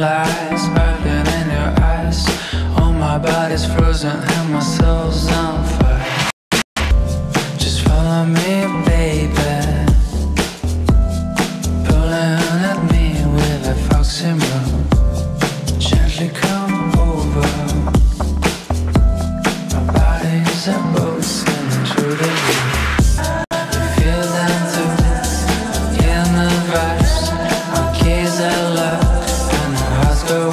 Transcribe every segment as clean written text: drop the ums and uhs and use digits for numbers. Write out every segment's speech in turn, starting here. lies sparkling in your eyes. Oh, my body's frozen and my soul's on fire. Just follow me, baby. Pulling at me with a foxy move. Gently come over. My body's a boat sailing through the wind. So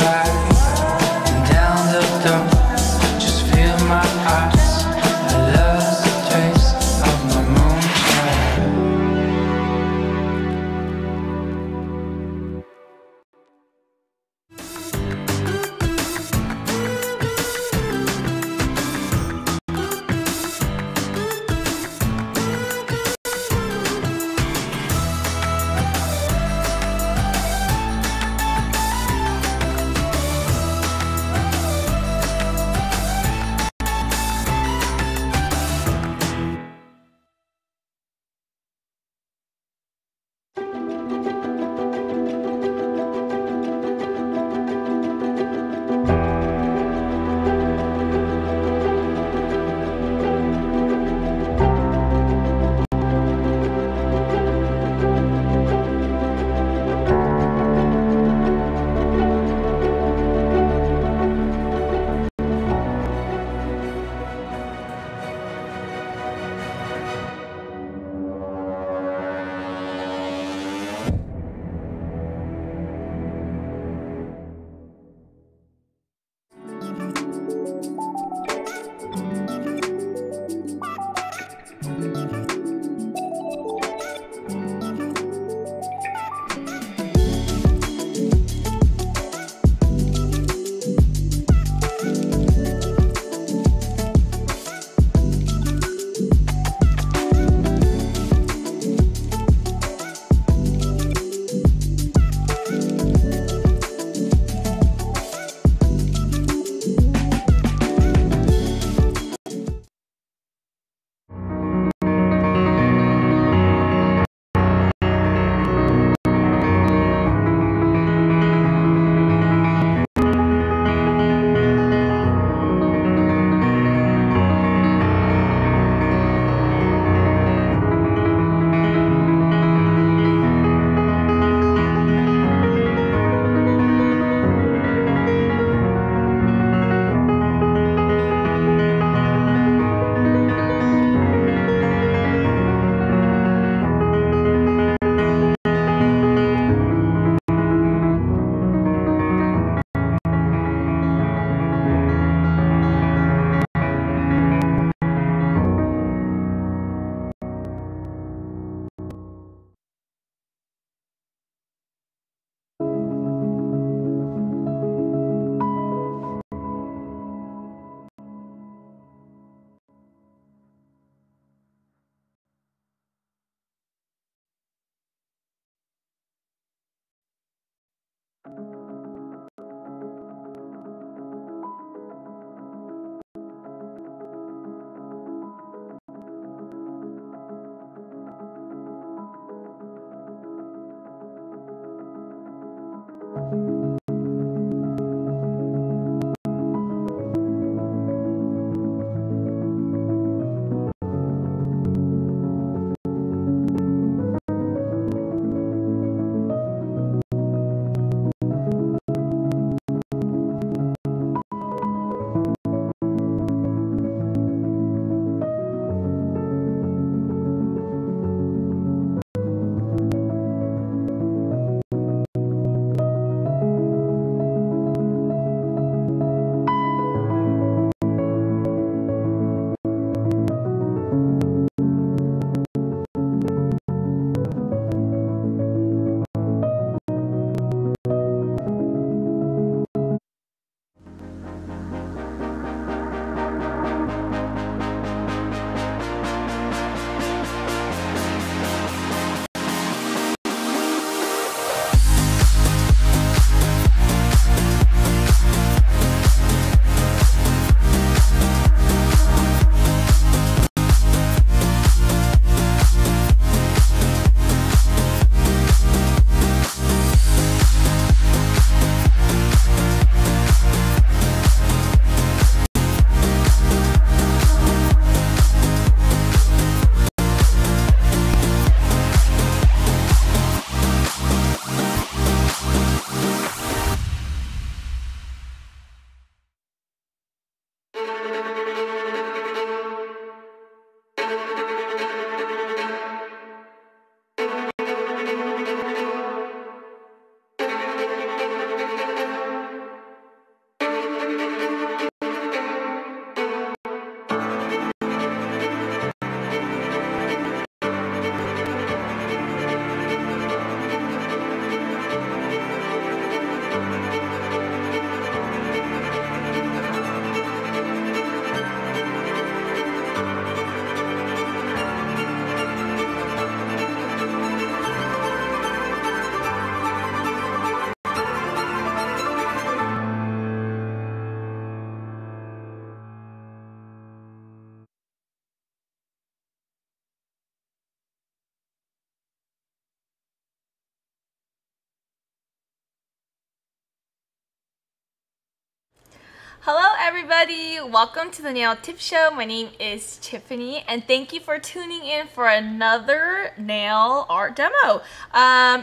Hello everybody, welcome to the Nail Tip Show. My name is Tiffany and thank you for tuning in for another nail art demo.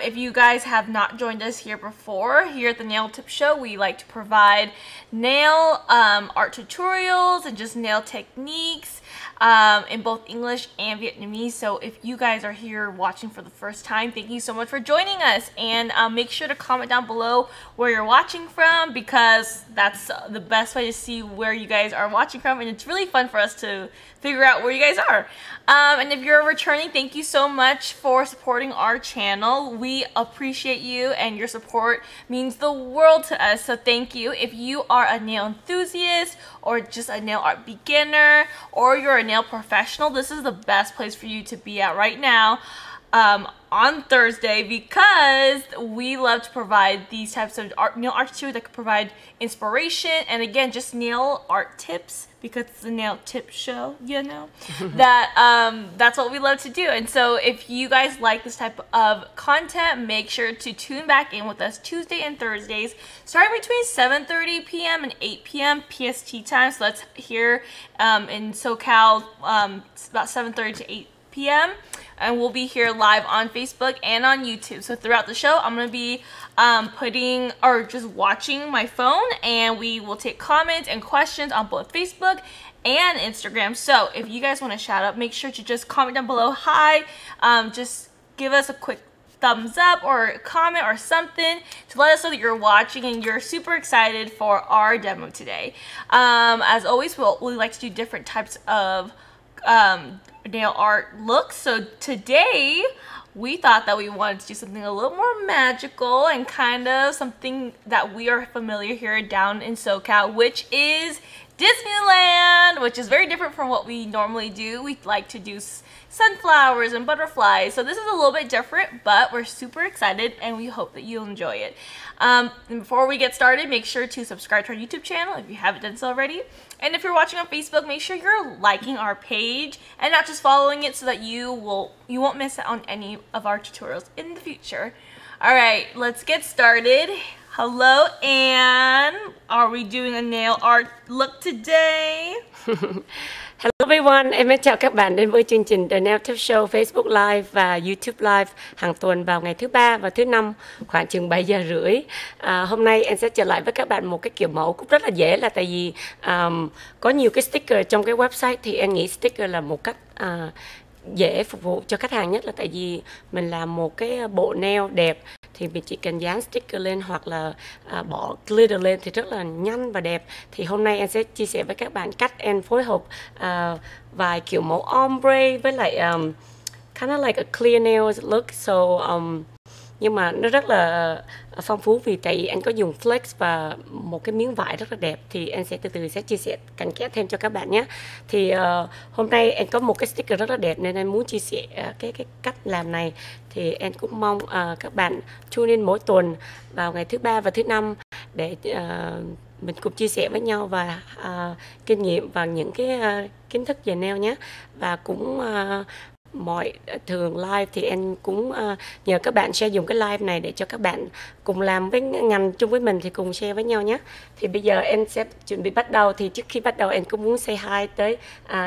If you guys have not joined us here before, here at the Nail Tip Show, we like to provide nail art tutorials and just nail techniques in both English and Vietnamese. So if you guys are here watching for the first time, thank you so much for joining us. And make sure to comment down below where you're watching from, because that's the best way to see where you guys are watching from, and it's really fun for us to figure out where you guys are. And if you're returning, thank you so much for supporting our channel. We appreciate you, and your support means the world to us, so thank you. If you are a nail enthusiast or just a nail art beginner, or you're a nail professional, this is the best place for you to be at right now on Thursday, because we love to provide these types of nail art tutorials that can provide inspiration and, again, just nail art tips, because it's a Nail Tip Show, you know. That's what we love to do. And so if you guys like this type of content, make sure to tune back in with us Tuesday and Thursdays, starting between 7:30 p.m. and 8 p.m. PST time. So that's here in SoCal, it's about 7:30 to 8 p.m. and we'll be here live on Facebook and on YouTube. So throughout the show, I'm gonna be just watching my phone, and we will take comments and questions on both Facebook and Instagram. So if you guys want to shout out, make sure to just comment down below, hi, just give us a quick thumbs up or a comment or something to let us know that you're watching and you're super excited for our demo today. As always, we like to do different types of nail art looks. So today we thought that we wanted to do something a little more magical and kind of something that we are familiar here down in SoCal, which is Disneyland, which is very different from what we normally do. We like to do sunflowers and butterflies, so this is a little bit different, but we're super excited and we hope that you'll enjoy it. And before we get started, make sure to subscribe to our YouTube channel if you haven't done so already. And if you're watching on Facebook, make sure you're liking our page and not just following it, so that you won't miss out on any of our tutorials in the future. All right, let's get started. Hello, Anne. Are we doing a nail art look today? Hello everyone, em mến chào các bạn đến với chương trình The Nail Tip Show Facebook Live và YouTube Live hàng tuần vào ngày thứ Ba và thứ Năm khoảng chừng 7 giờ rưỡi. Hôm nay em sẽ trở lại với các bạn một cái kiểu mẫu cũng rất là dễ, là tại vì có nhiều cái sticker trong cái website, thì em nghĩ sticker là một cách dễ phục vụ cho khách hàng nhất, là tại vì mình làm một cái bộ nail đẹp thì mình chỉ cần dán sticker lên hoặc là bỏ glitter lên thì rất là nhanh và đẹp. Thì hôm nay em sẽ chia sẻ với các bạn cách em phối hợp vài kiểu mẫu ombre với lại kind of like a clear nail look. So nhưng mà nó rất là phong phú, vì tại vì anh có dùng flex và một cái miếng vải rất là đẹp. Thì anh sẽ từ từ sẽ chia sẻ cặn kẽ thêm cho các bạn nhé. Thì hôm nay anh có một cái sticker rất là đẹp nên anh muốn chia sẻ cái cách làm này. Thì em cũng mong các bạn tune in mỗi tuần vào ngày thứ Ba và thứ Năm để mình cùng chia sẻ với nhau và kinh nghiệm và những cái kiến thức về nail nhé. Và cũng mọi thường live thì em cũng nhờ các bạn share dùng cái live này để cho các bạn cùng làm với ngành chung với mình thì cùng share với nhau nhé. Thì bây giờ em sẽ chuẩn bị bắt đầu. Thì trước khi bắt đầu em cũng muốn say hi tới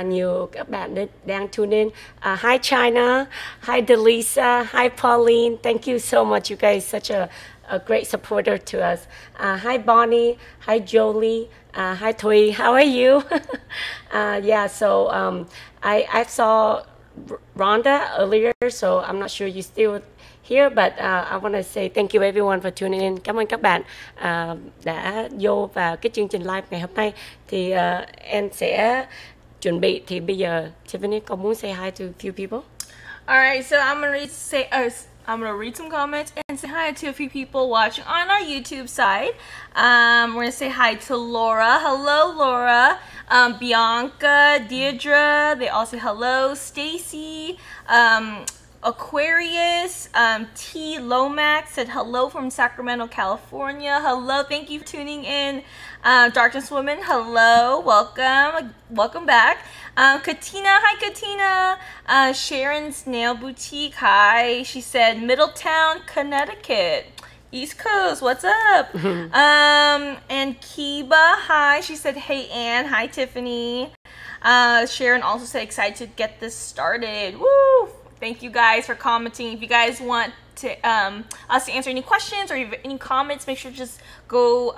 nhiều các bạn đang tune in. Hi China, hi Delisa, hi Pauline, thank you so much, you guys such a great supporter to us. Hi Bonnie, hi Jolie, hi Thuy, how are you? Yeah, so I saw Rhonda earlier, so I'm not sure you're still here, but I want to say thank you everyone for tuning in. Cảm ơn các bạn đã vô vào cái chương trình live ngày hôm nay. Thì em sẽ chuẩn bị. Thì bây giờ Tiffany có muốn say hi to a few people? Alright, so I'm gonna read some comments and say hi to a few people watching on our YouTube side. We're gonna say hi to Laura. Hello, Laura. Bianca, Deirdre. They all say hello. Stacy, Aquarius, T. Lomax said hello from Sacramento, California. Hello, thank you for tuning in. Darkness Woman, hello, welcome, welcome back. Katina, hi Katina. Sharon's Nail Boutique, hi. She said Middletown, Connecticut. East Coast, what's up? And Kiba, hi. She said, hey, Ann. Hi, Tiffany. Sharon also said, excited to get this started. Woo! Thank you guys for commenting. If you guys want to us to answer any questions or any comments, make sure to just go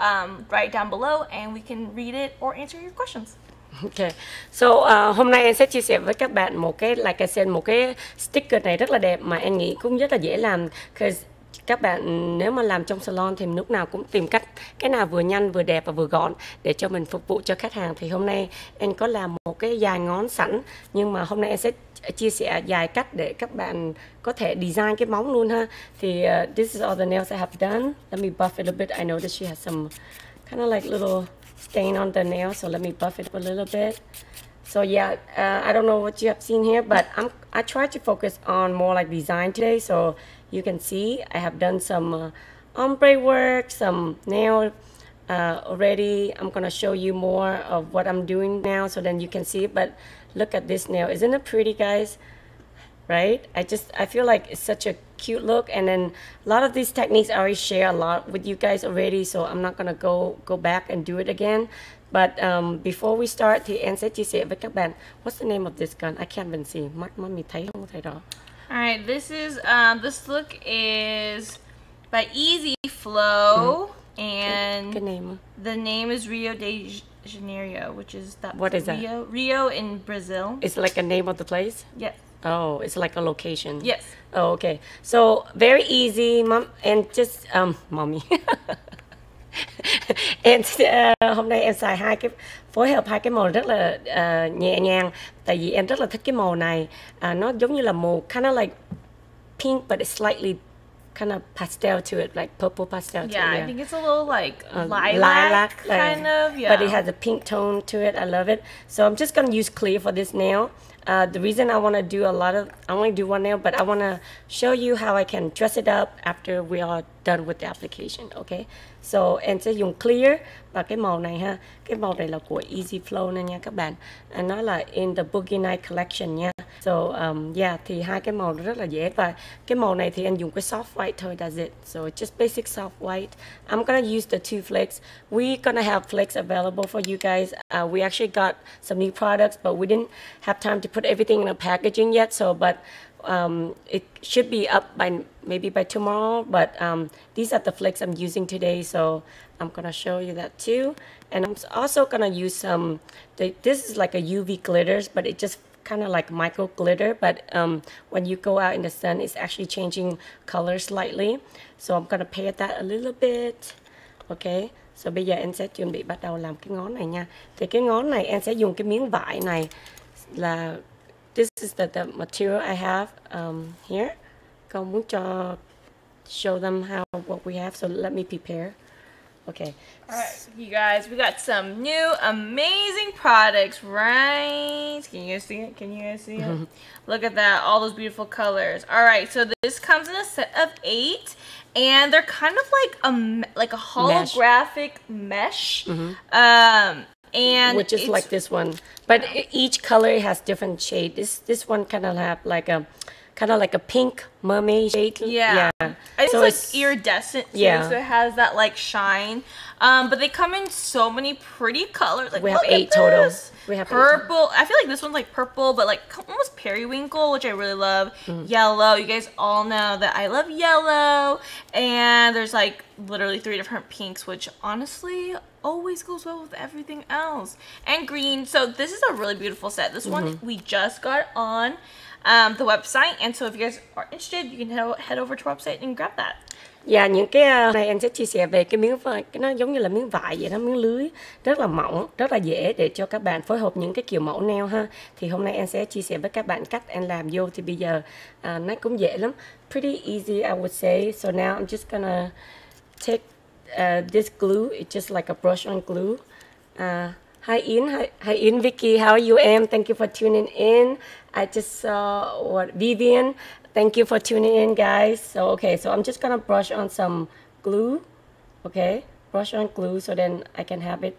right down below and we can read it or answer your questions. Okay. So hôm nay em sẽ chia sẻ với các bạn một cái, like I said, một cái sticker này rất là đẹp mà em nghĩ cũng rất là dễ làm. Các bạn nếu mà làm trong salon thì lúc nào cũng tìm cách cái nào vừa nhanh, vừa đẹp và vừa gọn để cho mình phục vụ cho khách hàng. Thì hôm nay em có làm một cái dài ngón sẵn, nhưng mà hôm nay em sẽ chia sẻ dài cách để các bạn có thể design cái móng luôn ha. Thì this is all the nails I have done. Let me buff it a bit. I noticed she has some kind of like little stain on the nail, so let me buff it a little bit. So yeah, I don't know what you have seen here, but I tried to focus on more like design today. So you can see I have done some ombre work, some nail already. I'm gonna show you more of what I'm doing now, so then you can see it. But look at this nail, isn't it pretty, guys? Right? I feel like it's such a cute look, and then a lot of these techniques I already share a lot with you guys already, so I'm not gonna go back and do it again. But before we start, thì em sẽ chia sẻ với các bạn. What's the name of this gun? I can't even see. Mắt mình thấy không thấy đó. Alright, this is this look is by Easy Flow, and good name. The name is Rio de Janeiro, which is that. What is that? Rio in Brazil. It's like a name of the place. Yes. Oh, it's like a location. Yes. Oh, okay. So very easy, mom, and just mommy. Em hôm nay em xài phối hợp hai cái màu rất là nhẹ nhàng, tại vì em rất là thích cái màu này. Nó giống như là màu kind of like pink, but it's slightly kind of pastel to it, like purple pastel. Yeah, I think it's a little like lilac kind of, yeah. But it has a pink tone to it. I love it. So I'm just gonna use clear for this nail. The reason I only do one nail, but I wanna show you how I can dress it up after we are done with the application. Okay, so em sẽ dùng clear và cái màu này ha. Cái màu này là của Easy Flow nè nha các bạn. Nó là in the Boogie Night collection nha. So yeah, thì hai cái màu rất là dễ, và cái màu này thì em dùng cái soft white thôi. That's it. So it's just basic soft white. I'm gonna use the two flakes. We're gonna have flakes available for you guys. We actually got some new products, but we didn't have time to put everything in a packaging yet. So but it should be up by maybe by tomorrow, but these are the flakes I'm using today, so I'm gonna show you that too. And I'm also gonna use some, this is like a UV glitters, but it just kind of like micro glitter, but when you go out in the sun, it's actually changing color slightly, so I'm gonna pair that a little bit. Okay, so bây giờ em sẽ chuẩn bị bắt đầu làm cái ngón này nha. Thì cái ngón này em sẽ dùng cái miếng vải này là, this is the material I have here. Con muốn cho show them what we have, so let me prepare. Okay. All right, you guys, we got some new amazing products, right? Can you guys see it? Can you guys see it? Look at that, all those beautiful colors. All right, so this comes in a set of 8, and they're kind of like a holographic mesh. And which is like this one, but each color has different shade. This one kind of have like a pink mermaid shade. Yeah, yeah. And so it's like iridescent too, yeah. So it has that like shine. But they come in so many pretty colors. Like we have 8 total. We have purple. I feel like this one's like purple, but like almost periwinkle, which I really love. Yellow. You guys all know that I love yellow. And there's like literally 3 different pinks, which honestly always goes well with everything else. And green. So this is a really beautiful set. This one we just got on the website, and so if you guys are interested, you can head over to our website and grab that. Yeah, những cái này em sẽ chia sẻ về cái miếng vải, nó giống như là miếng vải vậy đó, miếng lưới rất là mỏng, rất là dễ để cho các bạn phối hợp những cái kiểu mẫu nail ha. Thì hôm nay em sẽ chia sẻ với các bạn cách em làm vô, thì bây giờ nó cũng dễ lắm. Pretty easy, I would say. So now I'm just gonna take this glue. It's just like a brush on glue. Hi, Vicky. How are you, Em? Thank you for tuning in. I just saw what Vivian. Thank you for tuning in, guys. So okay, so I'm just gonna brush on some glue. Okay, brush on glue, so then I can have it.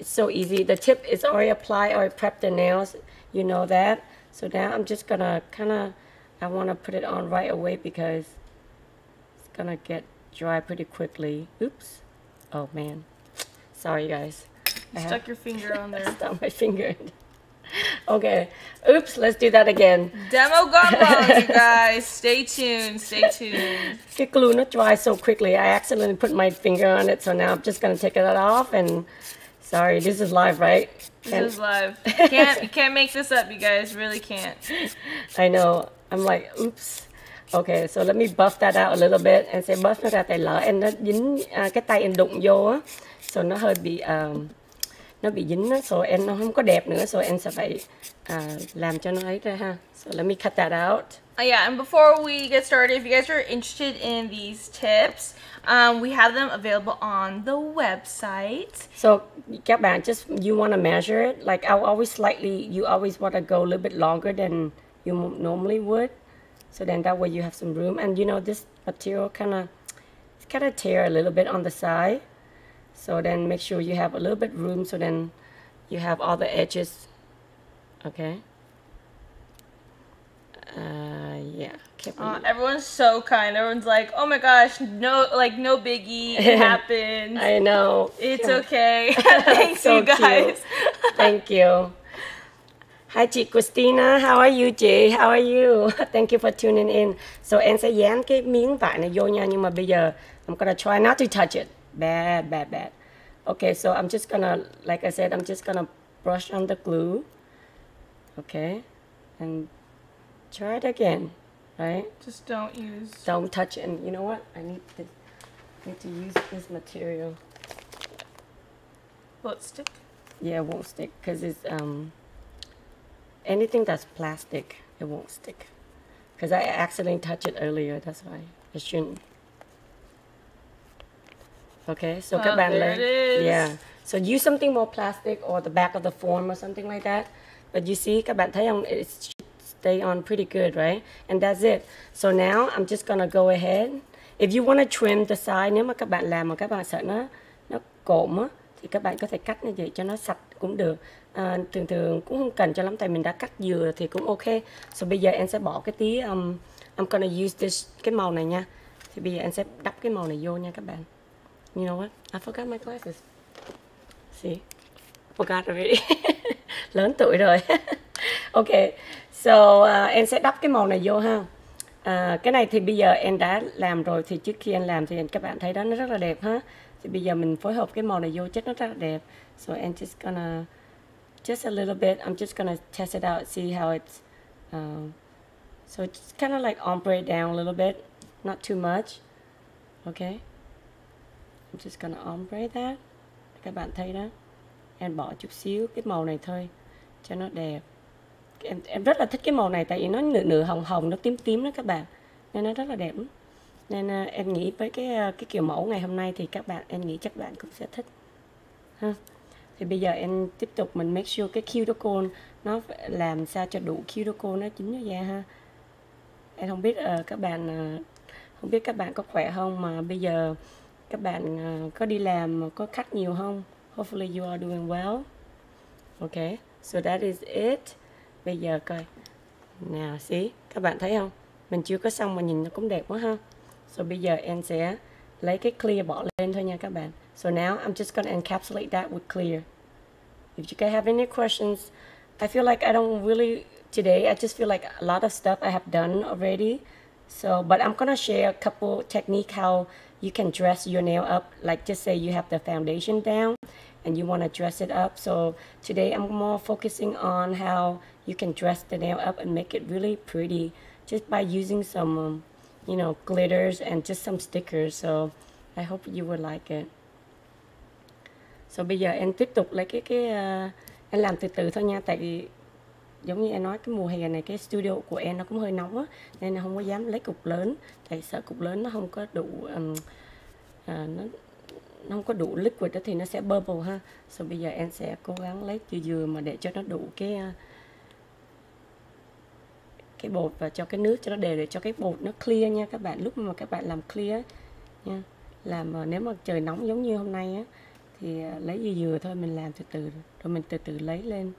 It's so easy. The tip is already applied, or prep the nails. You know that. So now I'm just gonna I wanna put it on right away because it's gonna get dry pretty quickly. Oops. Oh, man. Sorry, guys. You stuck your finger on there. I stuck my finger. Okay. Oops, let's do that again. Demo gumbo, you guys. Stay tuned. Stay tuned. Get glue not dry so quickly. I accidentally put my finger on it, so now I'm just going to take that off. And sorry, this is live, right? This is live. You can't make this up, you guys. Really can't. I know. I'm like, oops. Okay, so let me buff that out a little bit and say buff nó ra tay lỡ em nó dính cái tay em đụng vô á, so nó hơi bị nó bị dính á, so em nó không có đẹp nữa, so em sẽ phải làm cho nó ấy ra ha. So let me cut that out. Yeah, and before we get started, if you guys are interested in these tips, we have them available on the website. So các bạn just you want to measure it, like I always slightly, you always want to go a little bit longer than you normally would. So then that way you have some room, and you know this material kind of tear a little bit on the side. So then make sure you have a little bit room, so then you have all the edges. Okay. Yeah. Everyone's so kind. Everyone's like, oh my gosh, no, like no biggie, it happens. I know. It's okay. Thanks so you guys. Thank you. Hi, chị Christina. How are you, chị? How are you? Thank you for tuning in. So em sẽ dán cái miếng vải này vô nha, nhưng mà bây giờ I'm gonna try not to touch it. Bad, bad, bad. Okay, so I'm just gonna, like I said, I'm just gonna brush on the glue. Okay, and try it again, right? Just don't use. Don't touch it. And you know what? I need to use this material. Will it stick? Yeah, it won't stick because it's anything that's plastic, it won't stick. Because I accidentally touched it earlier, that's why it shouldn't. Okay, so well, there it is. Yeah. So use something more plastic or the back of the form or something like that. But you see, các bạn thấy không? It should stay on pretty good, right? And that's it. So now I'm just gonna go ahead. If you want to trim the side, nếu mà các bạn làm mà các bạn sợ nó cộm á, thì các bạn có thể cắt như vậy cho nó sạch cũng được. Thường thường cũng không cần cho lắm, tại mình đã cắt dừa thì cũng ok. So bây giờ em sẽ bỏ cái tí I'm gonna use this, cái màu này nha. Thì bây giờ em sẽ đắp cái màu này vô nha các bạn. You know what? I forgot my glasses. See? Forgot already. Lớn tuổi rồi. Ok. So em sẽ đắp cái màu này vô ha. Cái này thì bây giờ em đã làm rồi, thì trước khi em làm thì các bạn thấy đó, nó rất là đẹp ha. Thì bây giờ mình phối hợp cái màu này vô chất nó rất là đẹp. So I'm just gonna just a little bit. I'm just gonna test it out, see how it's. So it's kind of like ombre it down a little bit, not too much. Okay. I'm just gonna ombre that. Các bạn thấy đó. Em bỏ chút xíu cái màu này thôi, cho nó đẹp. Em rất là thích cái màu này, tại vì nó nửa hồng hồng, nó tím tím đó các bạn. Nên nó rất là đẹp. Nên em nghĩ với cái kiểu mẫu ngày hôm nay thì các bạn, em nghĩ chắc bạn cũng sẽ thích. Ha. Thì bây giờ em tiếp tục mình make sure cái cuticle nó làm sao cho đủ cuticle nó chính nó ra ha. Em không biết các bạn có khỏe không, mà bây giờ các bạn có đi làm có khách nhiều không? Hopefully you are doing well. Okay, so that is it. Bây giờ coi. Nào xí, các bạn thấy không? Mình chưa có xong mà nhìn nó cũng đẹp quá ha. So bây giờ em sẽ lấy cái clear bỏ lên thôi nha các bạn. So now I'm just going to encapsulate that with clear. If you guys have any questions, I feel like I don't really, today, I just feel like a lot of stuff I have done already. So, but I'm going to share a couple techniques how you can dress your nail up. Like just say you have the foundation down and you want to dress it up. So today I'm more focusing on how you can dress the nail up and make it really pretty just by using some, you know, glitters and just some stickers. So I hope you would like it. So bây giờ em tiếp tục lấy cái em làm từ từ thôi nha, tại vì giống như em nói cái mùa hè này cái studio của em nó cũng hơi nóng á, nên là không có dám lấy cục lớn, tại sợ cục lớn nó không có đủ nó không có đủ liquid đó thì nó sẽ bubble ha. So bây giờ em sẽ cố gắng lấy từ dừa mà để cho nó đủ cái bột và cho cái nước cho nó đều để cho cái bột nó clear nha các bạn. Lúc mà các bạn làm clear nha, làm nếu mà trời nóng giống như hôm nay á thì lấy dừa thôi, mình làm từ từ rồi mình từ từ lấy lên.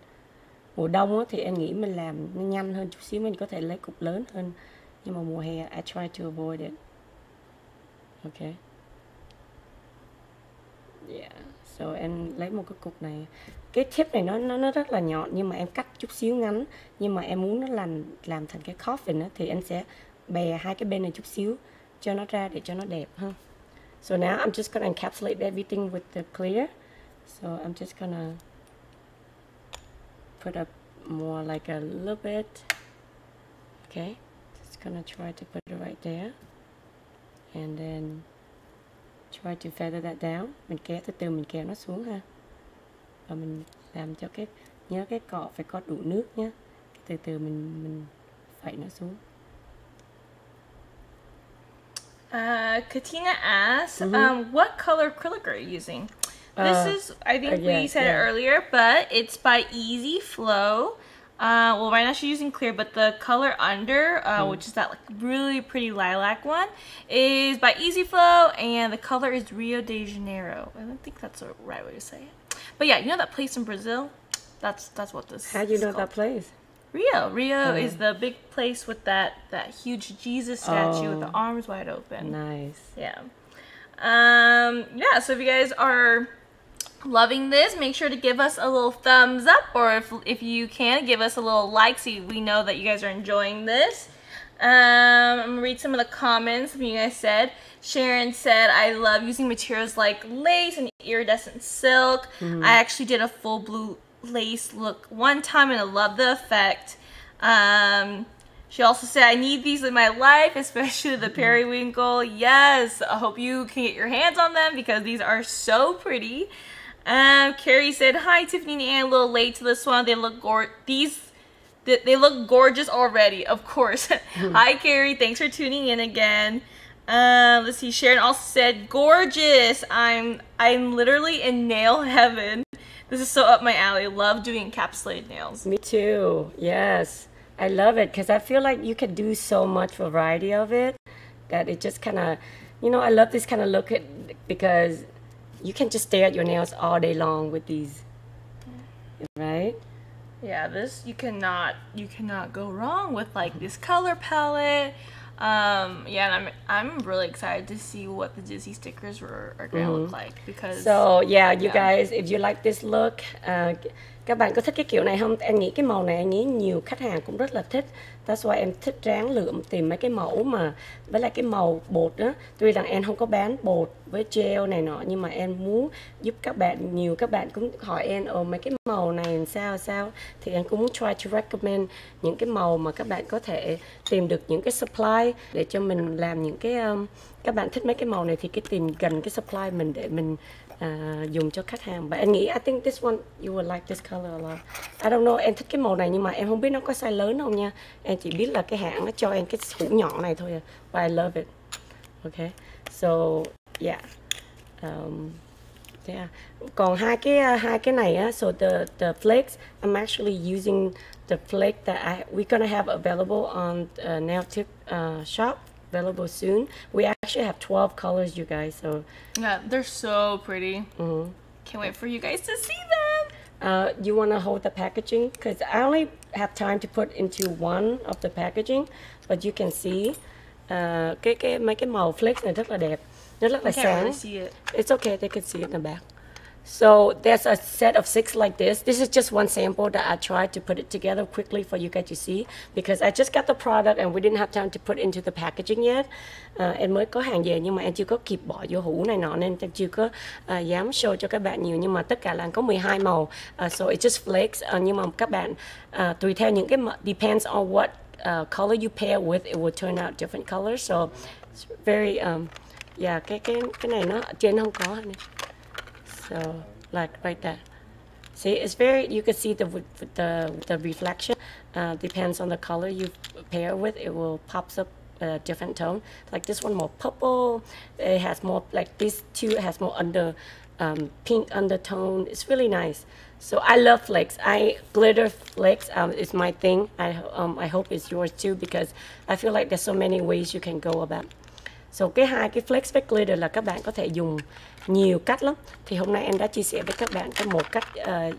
Mùa đông á, thì em nghĩ mình làm nhanh hơn chút xíu, mình có thể lấy cục lớn hơn, nhưng mà mùa hè I try to avoid it. Okay. Yeah. So em lấy một cái cục này. Cái tip này nó rất là nhọn, nhưng mà em cắt chút xíu ngắn, nhưng mà em muốn nó làm thành cái coffin á, thì em sẽ bè hai cái bên này chút xíu cho nó ra để cho nó đẹp ha. So now I'm just gonna encapsulate everything with the clear. So I'm just gonna put up more like a little bit. Okay. Just gonna try to put it right there. And then try to feather that down. Mình kéo từ từ, mình kéo nó xuống ha. Và mình làm cho cái, nhớ cái cọ phải có đủ nước nhé. Từ từ mình phẩy nó xuống. Katina asks, what color acrylic are you using? This is, I think we said it earlier, but it's by Easy Flow. Well, right now she's using clear, but the color under, which is that like, really pretty lilac one, is by Easy Flow, and the color is Rio de Janeiro. I don't think that's the right way to say it. But yeah, you know that place in Brazil? That's what this is. How do you know that place? Rio. Rio is the big place with that huge Jesus statue with the arms wide open. Nice. Yeah. Yeah, so if you guys are loving this, make sure to give us a little thumbs up, or if you can, give us a little like so we know that you guys are enjoying this. I'm going to read some of the comments that you guys said. Sharon said, I love using materials like lace and iridescent silk. I actually did a full blue lace look one time and I love the effect. She also said, I need these in my life, especially the periwinkle. Yes, I hope you can get your hands on them because these are so pretty. Carrie said, hi Tiffany and Ann, a little late to this one. They look they look gorgeous already, of course. Hi Carrie, thanks for tuning in again. Let's see, Sharon also said, gorgeous. I'm literally in nail heaven. This is so up my alley. Love doing encapsulated nails. Me too. Yes, I love it because I feel like you can do so much variety of it that it just kind of, you know, I love this kind of look at, because you can just stare at your nails all day long with these, right? Yeah, this you cannot go wrong with like this color palette. Yeah, and I'm really excited to see what the Disney stickers are gonna look like because. So yeah, you guys, if you like this look, các bạn có thích cái kiểu này không? Em nghĩ cái màu này, em nghĩ nhiều khách hàng cũng rất là thích. That's why em thích ráng lượm tìm mấy cái mẫu mà với lại cái màu bột đó. Tuy rằng em không có bán bột với gel này nọ, nhưng mà em muốn giúp các bạn nhiều. Các bạn cũng hỏi em mấy cái màu này sao thì em cũng muốn try to recommend những cái màu mà các bạn có thể tìm được những cái supply để cho mình làm những cái các bạn thích mấy cái màu này thì cái tìm gần cái supply mình để mình dùng cho khách hàng. But em nghĩ I think this one you will like this color a lot. I don't know, em thích cái màu này nhưng mà em không biết nó có size lớn không nha. Em chỉ biết là cái hãng nó cho em cái hũ nhọn này thôi. But I love it. Okay. So yeah. Yeah. Còn hai cái này á, so the flakes, I'm actually using the flake that we're gonna have available on Nail Tip shop. Available soon. We actually have 12 colors, you guys. So yeah, they're so pretty. Can't wait for you guys to see them. You want to hold the packaging because I only have time to put into one of the packaging, but you can see cái màu flakes này rất là đẹp, nó rất là sáng. It's okay, they can see it in the back. So there's a set of 6 like this. This is just one sample that I tried to put it together quickly for you guys to see because I just got the product and we didn't have time to put into the packaging yet. Em mới có hàng về nhưng mà em chưa có kịp bỏ vô hũ này nọ nên em chưa có dám show cho các bạn nhiều, nhưng mà tất cả là có 12 màu. So it just flakes, nhưng mà các bạn tùy theo những cái depends on what color you pair with, it will turn out different colors. So it's very yeah, cái này nó trên không có này. So like right there, see, it's very, you can see the reflection. Depends on the color you pair with, it will pops up a different tone. Like this one more purple, it has more like this too, it has more under pink undertone. It's really nice. So I love flakes. Glitter flakes is my thing. I hope it's yours too because I feel like there's so many ways you can go about. So cái hai flakes với glitter là các bạn có thể dùng nhiều cách lắm. Thì hôm nay em đã chia sẻ với các bạn có một cách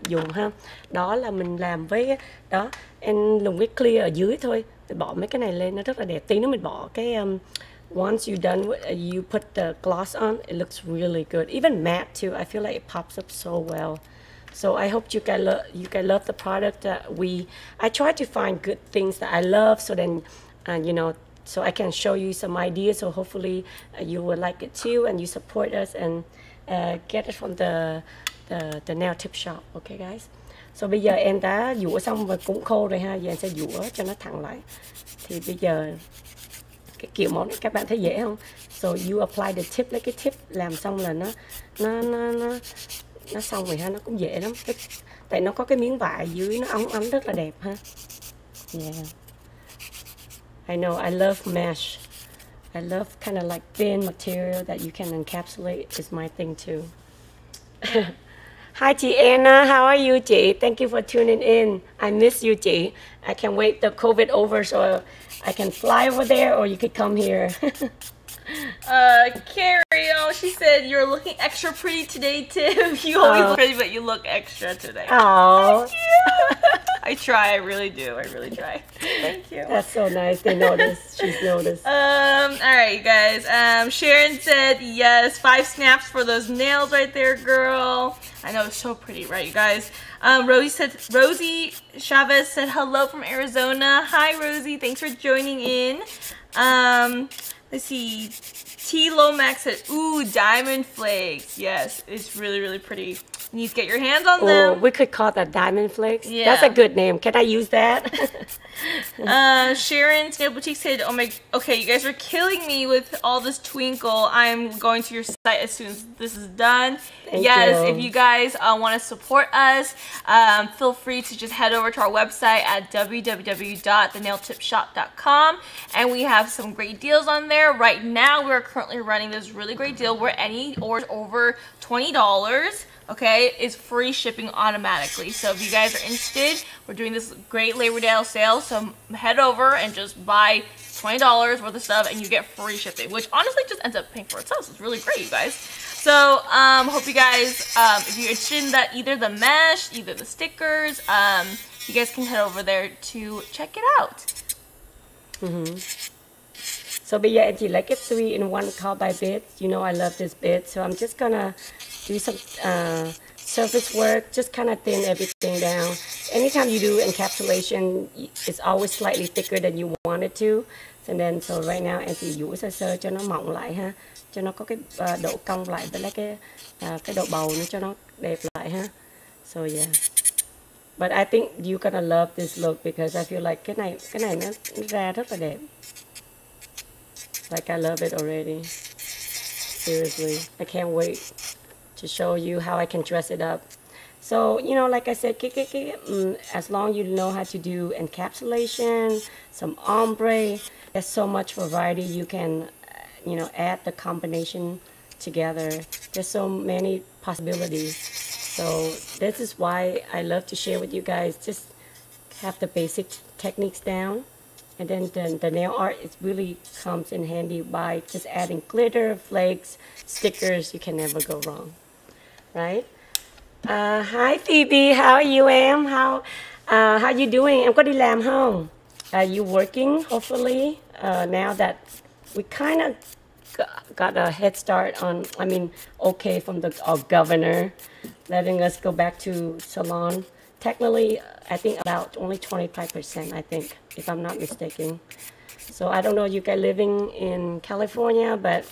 dùng ha. Đó là mình làm với đó, em dùng cái clear ở dưới thôi, mình bỏ mấy cái này lên nó rất là đẹp. Tí nữa mình bỏ cái Once you're done with you put the gloss on, it looks really good. Even matte too, I feel like it pops up so well. So I hope you guys love the product. I try to find good things that I love, so then you know, so I can show you some ideas. So hopefully you will like it too, and you support us and get it from the Nail Tip Shop. Okay guys. So bây giờ em đã dũa xong và cũng khô rồi ha. Giờ em sẽ dũa cho nó thẳng lại. Thì bây giờ cái kiểu món này các bạn thấy dễ không? So you apply the tip, lấy cái tip làm xong là nó xong rồi ha, nó cũng dễ lắm. Tại nó có cái miếng vải dưới nó óng ánh rất là đẹp ha. Yeah. I know, I love mesh. I love kind of like thin material that you can encapsulate. It's my thing too. Hi, chị Anna. How are you, chị? Thank you for tuning in. I miss you, chị. I can't wait the COVID over so I can fly over there or you could come here. Carrie, oh, she said you're looking extra pretty today, Tim. You always look pretty, but you look extra today. Oh. I try, I really do. I really try. Thank you. That's so nice. They noticed. She's noticed. All right, you guys. Sharon said, yes, 5 snaps for those nails right there, girl. I know, it's so pretty, right, you guys? Rosie Chavez said, hello from Arizona. Hi, Rosie. Thanks for joining in. Let's see. T. Lomax said, ooh, diamond flakes. Yes, it's really, really pretty. You need to get your hands on them. We could call that diamond flakes. Yeah. That's a good name. Can I use that? Sharon Snail Boutique said, oh my, okay, you guys are killing me with all this twinkle. I'm going to your site as soon as this is done. Thank you. If you guys want to support us, feel free to just head over to our website at www.thenailtipshop.com. And we have some great deals on there. Right now, we're currently running this really great deal where any order over $20. Okay, it's free shipping automatically. So if you guys are interested, we're doing this great Labor Day sale. So head over and just buy $20 worth of stuff and you get free shipping, which honestly just ends up paying for itself. So it's really great, you guys. So hope you guys, if you're interested in that, either the mesh, either the stickers, you guys can head over there to check it out. So but yeah, if you like it 3-in-1 cowbell bit, you know I love this bit. So I'm just gonna do some surface work, just kind of thin everything down. Anytime you do encapsulation, it's always slightly thicker than you want it to. And then, so right now, em chỉ dũi sơ sơ cho nó mỏng lại ha, cho nó có cái độ cong lại với lại cái độ bầu nữa cho nó đẹp lại ha. So yeah. But I think you're gonna love this look because I feel like cái này nó ra rất là đẹp. Like I love it already. Seriously, I can't wait to show you how I can dress it up. So, you know, like I said, as long as you know how to do encapsulation, some ombre, there's so much variety you can, you know, add the combination together. There's so many possibilities. So this is why I love to share with you guys. Just have the basic techniques down. And then the nail art, it really comes in handy by just adding glitter, flakes, stickers. You can never go wrong, right? Hi Phoebe, how are you, em? How you doing? Em có đi làm không? You working? Hopefully, now that we kind of got a head start on, I mean, okay, from the governor, letting us go back to salon. Technically, I think about only 25%, I think, if I'm not mistaken. So I don't know, you guys living in California, but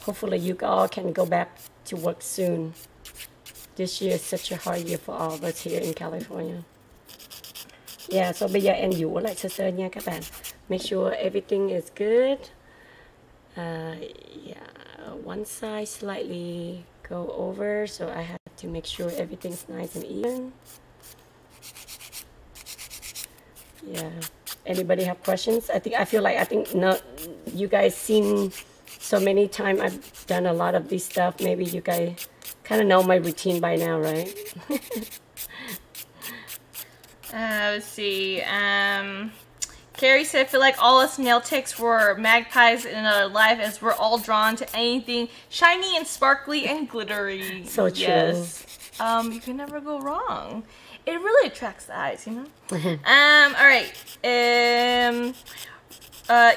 hopefully you all can go back to work soon. This year is such a hard year for all of us here in California. Yeah, so bây giờ em dũa lại sơ sơ nha các bạn. Make sure everything is good. Yeah, one side slightly go over, so I have to make sure everything's nice and even. Yeah. Anybody have questions? I feel like not. You guys seen so many times. I've done a lot of this stuff. Maybe you guys kind of know my routine by now, right? Let's see. Carrie said, I feel like all us nail techs were magpies in another life as we're all drawn to anything shiny and sparkly and glittery. So true. Yes. You can never go wrong. It really attracts the eyes, you know? All right.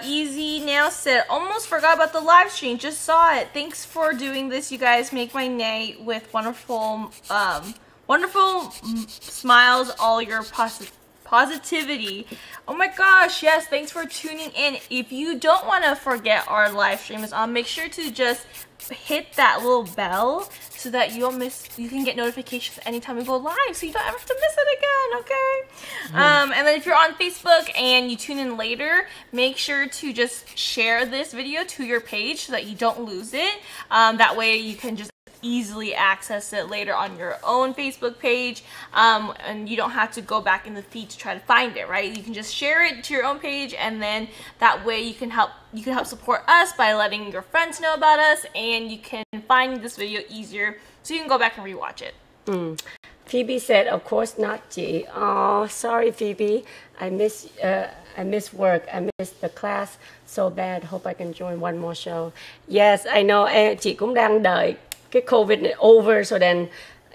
Easy Nail Sit. Almost forgot about the live stream. Just saw it. Thanks for doing this. You guys make my night with wonderful, wonderful smiles, all your positivity. Oh my gosh, yes, thanks for tuning in. If you don't want to forget our live stream is on, make sure to just hit that little bell so that you don't miss, you can get notifications anytime we go live so you don't ever have to miss it again, okay? And then if you're on Facebook and you tune in later, make sure to just share this video to your page so that you don't lose it. That way you can just easily access it later on your own Facebook page, and you don't have to go back in the feed to try to find it, right? You can just share it to your own page, and then that way you can help support us by letting your friends know about us, and you can find this video easier so you can go back and rewatch it. Phoebe said, "Of course not, G." Oh, sorry, Phoebe. I miss work. I miss the class so bad. Hope I can join one more show. Yes, I know. Chị cũng đang đợi COVID over, so then,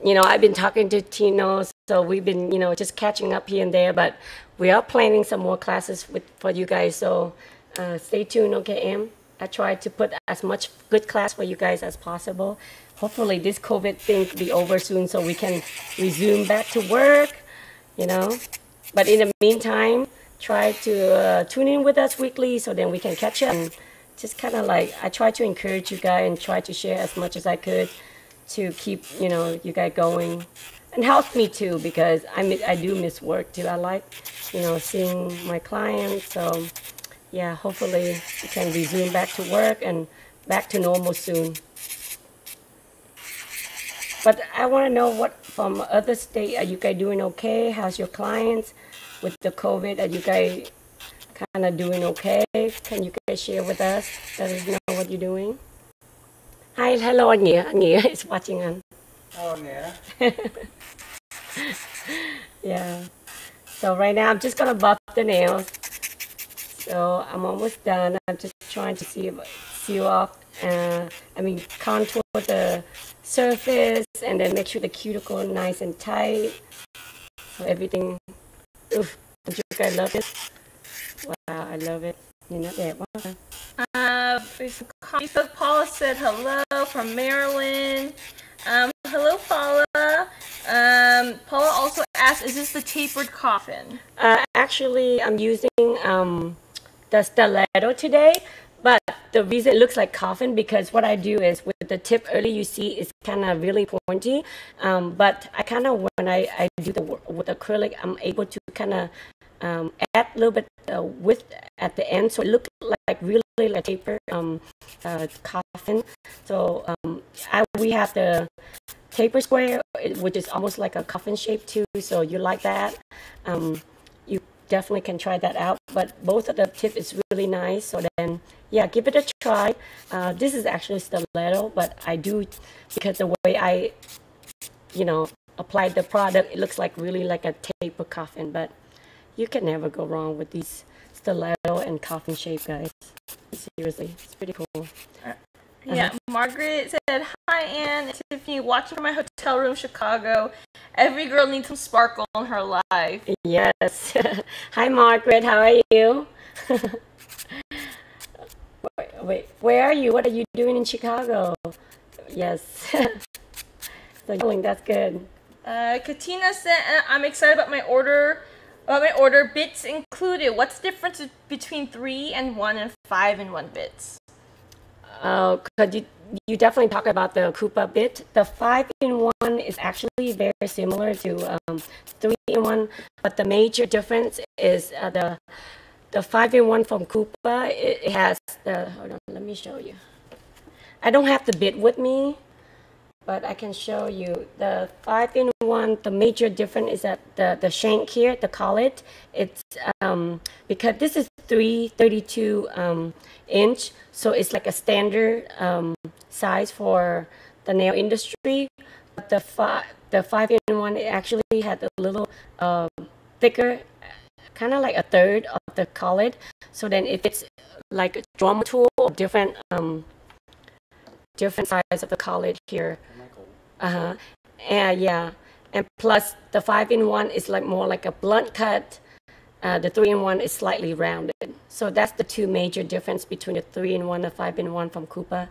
you know, I've been talking to Tino, so we've been, you know, just catching up here and there, but we are planning some more classes for you guys, so stay tuned, okay, Em? I try to put as much good class for you guys as possible. Hopefully this COVID thing will be over soon so we can resume back to work, you know, but in the meantime, try to tune in with us weekly so then we can catch up. Just kind of like, I try to encourage you guys and try to share as much as I could to keep, you know, you guys going. And help me too, because I do miss work too. I like, you know, seeing my clients. So yeah, hopefully we can resume back to work and back to normal soon. But I want to know what from other state, are you guys doing okay? How's your clients with the COVID? Are you guys kind of doing okay? Can you guys share with us? Let us know what you're doing. Hi, hello, Nia is watching on. Oh, Nia. Yeah. So right now, I'm just gonna buff the nails. So I'm almost done. I'm just trying to seal off. I mean, contour the surface and then make sure the cuticle is nice and tight. So everything. Oof, you guys love this. Wow, I love it. You're not there. Wow. Facebook Paula said hello from Maryland. Hello, Paula. Paula also asked, is this the tapered coffin? Actually, I'm using the stiletto today, but the reason it looks like coffin because what I do is with the tip early, you see it's kind of really pointy, but I kind of, when I do the work with acrylic, I'm able to kind of add a little bit width at the end, so it looked like really like paper coffin. So we have the taper square, which is almost like a coffin shape too. So you like that? You definitely can try that out. But both of the tip is really nice. So then, yeah, give it a try. This is actually stiletto, but I do because the way I, you know, applied the product, it looks like really like a taper coffin, but. You can never go wrong with these stiletto and coffin shape, guys. Seriously, it's pretty cool. Yeah, Margaret said, hi, Anne. It's Tiffany, watching from my hotel room, Chicago. Every girl needs some sparkle in her life. Yes. Hi, Margaret. How are you? Wait, where are you? What are you doing in Chicago? Yes. So, that's good. Katina said, I'm excited about my order. Bits included. What's the difference between 3 and 1 and 5 and 1 bits? Oh, because you definitely talk about the Koopa bit. The 5 in 1 is actually very similar to 3 in 1, but the major difference is the 5 in 1 from Koopa. It has the. Hold on, let me show you. I don't have the bit with me. But I can show you the 5 in 1. The major difference is that the shank here, the collet, it's because this is 332 inch, so it's like a standard size for the nail industry. But the five in one, it actually had a little thicker, kind of like a third of the collet. So then if it's like a drum tool or different. Different size of the collet here. And plus the 5 in 1 is like more like a blunt cut The 3-in-1 is slightly rounded. So that's the two major difference between the 3-in-1 and the 5-in-1 from Koopa.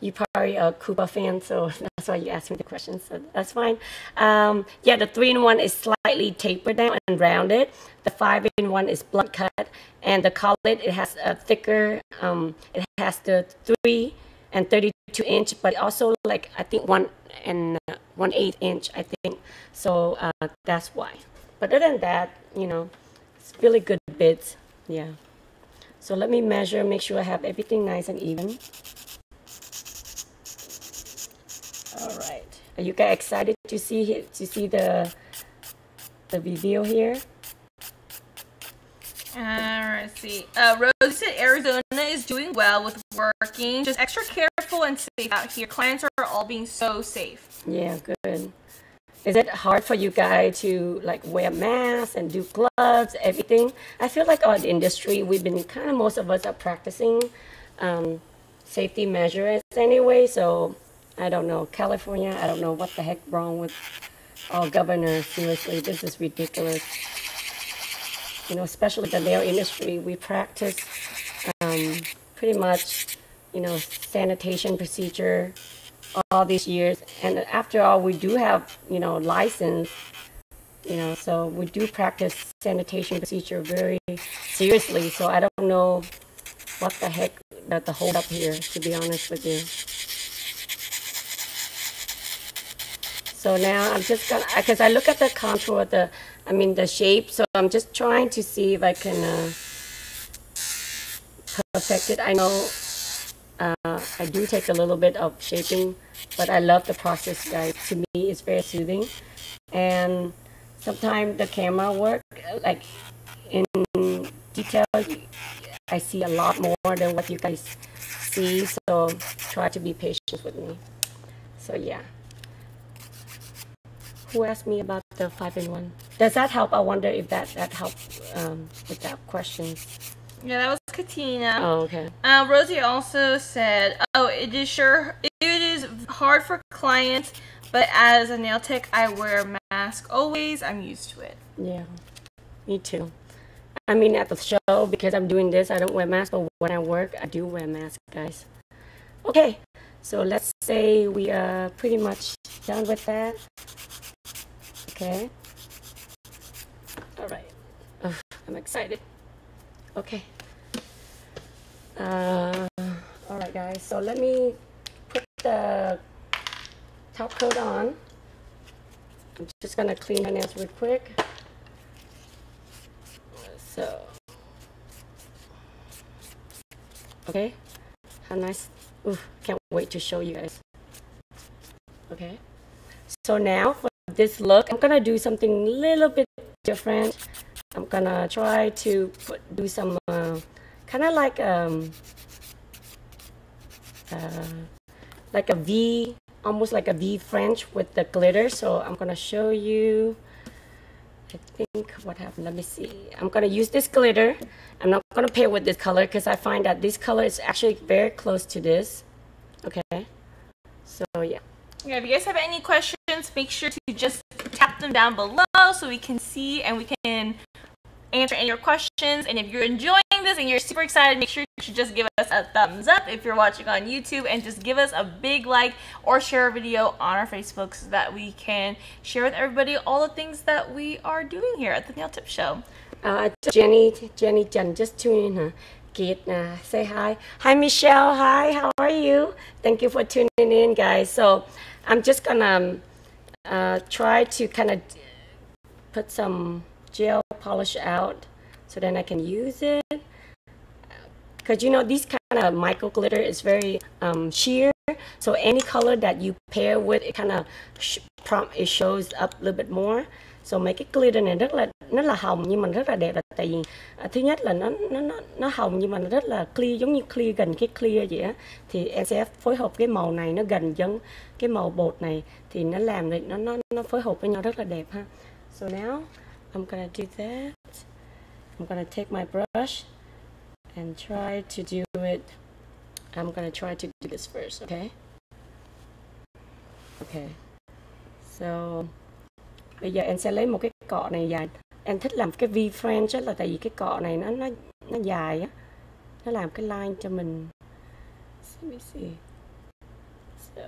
You're probably a Koopa fan, so that's why you asked me the question, so that's fine. Yeah, the 3-in-1 is slightly tapered down and rounded. The 5-in-1 is blunt cut, and the collet, it has a thicker, it has the 3 and 32 inch, but also like I think 1 and 1/8 inch, I think. So that's why. But other than that, you know, it's really good bids, yeah. So let me measure, make sure I have everything nice and even. All right. Are you guys excited to see the reveal here? Let's see. Rose said Arizona is doing well with working. Just extra careful and safe out here. Clients are all being so safe. Yeah, good. Is it hard for you guys to like wear masks and do gloves, everything? I feel like our industry, we've been kind of, most of us are practicing safety measures anyway, so. I don't know, California, I don't know what the heck wrong with our governor. Seriously, this is ridiculous. You know, especially the nail industry, we practice pretty much, you know, sanitation procedure all these years. And after all, we do have, you know, license, you know, so we do practice sanitation procedure very seriously. So I don't know what the heck the hold up here, to be honest with you. So now I'm just gonna, because I look at the contour, the shape. So I'm just trying to see if I can perfect it. I know I do take a little bit of shaping, but I love the process, guys. To me, it's very soothing. And sometimes the camera work, like in detail, I see a lot more than what you guys see. So try to be patient with me. So yeah. Who asked me about the 5-in-1? Does that help? I wonder if that helped with that question. Yeah, that was Katina. Oh, okay. Rosie also said, "Oh, it is hard for clients, but as a nail tech, I wear a mask always. I'm used to it." Yeah, me too. I mean, at the show, because I'm doing this, I don't wear masks, but when I work, I do wear masks, guys. Okay, so let's say we are pretty much done with that. Okay. All right. Oh, I'm excited. Okay. All right, guys. So let me put the top coat on. I'm just gonna clean my nails real quick. So. Okay. How nice. Ooh, can't wait to show you guys. Okay. So now. This look, I'm gonna do something a little bit different. I'm gonna try to do some kind of like a V, almost like a V French with the glitter. So I'm gonna show you, I think what happened, let me see. I'm gonna use this glitter. I'm not gonna pair with this color because I find that this color is actually very close to this. Okay, so yeah. Yeah, if you guys have any questions, make sure to just tap them down below so we can see and we can answer any of your questions. And if you're enjoying this and you're super excited, make sure to just give us a thumbs up if you're watching on YouTube, and just give us a big like or share a video on our Facebook so that we can share with everybody all the things that we are doing here at the Nail Tip Show. Jenny Jen, just tune in, huh? Say hi. Hi, Michelle. Hi, how are you? Thank you for tuning in, guys. So I'm just gonna try to kind of put some gel polish out so then I can use it, because you know these kind of micro glitter is very sheer, so any color that you pair with it kind of it shows up a little bit more. So mấy cái glitter này rất là hồng nhưng mà rất là đẹp, là tại vì thứ nhất là nó hồng nhưng mà nó rất là clear, giống như clear gần cái clear vậy á, thì em sẽ phối hợp cái màu này nó gần giống cái màu bột này thì nó làm được nó phối hợp với nhau rất là đẹp ha. So now I'm gonna do that. I'm gonna take my brush and try to do it. I'm gonna try to do this first, okay? Okay. So bây giờ em sẽ lấy một cái cọ này dài Em thích làm cái V-French là tại vì cái cọ này nó dài á, nó làm cái line cho mình. Let me see. So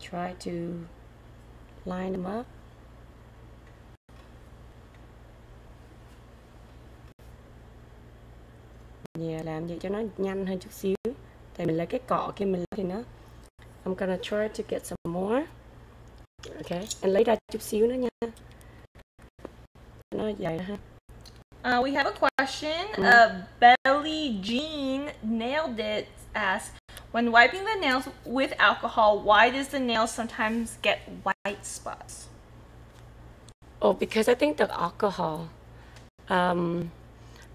try to line them up. Yeah, làm vậy cho nó nhanh hơn chút xíu. Tại mình lấy cái cọ kia mình lấy thì nó. I'm gonna try to get some more. Okay, anh lấy ra chút xíu nữa nha. Nó dài ha. We have a question. Belly Jean Nailed It asks, when wiping the nails with alcohol, why does the nail sometimes get white spots? Oh, because I think the alcohol.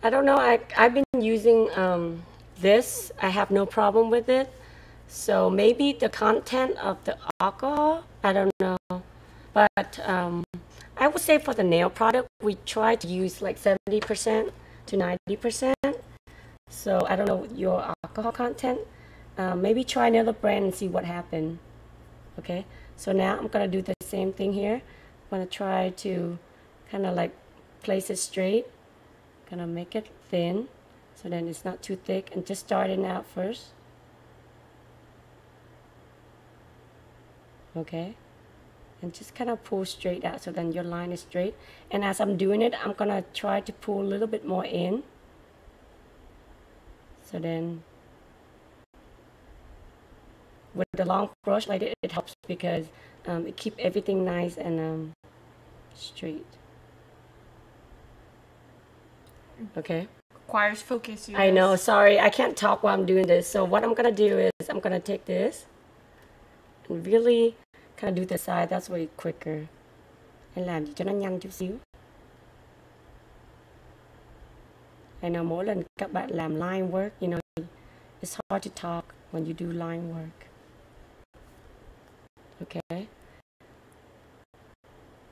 I don't know. I've been using this. I have no problem with it. So maybe the content of the alcohol. I don't know. But I would say for the nail product, we try to use like 70% to 90%. So I don't know your alcohol content. Maybe try another brand and see what happened. Okay. So now I'm gonna do the same thing here. I'm gonna try to kind of like place it straight. Gonna make it thin so then it's not too thick, and just start it out first. Okay, and just kind of pull straight out so then your line is straight. And as I'm doing it, I'm gonna try to pull a little bit more in, so then with the long brush like it, it helps because it keeps everything nice and straight. Okay. Requires focus. You guys. I know. Sorry, I can't talk while I'm doing this. So what I'm gonna do is I'm gonna take this and really kind of do the side. That's way quicker. And làm cho nó nhanh chút xíu. I know mỗi lần các bạn làm line work, you know, it's hard to talk when you do line work. Okay.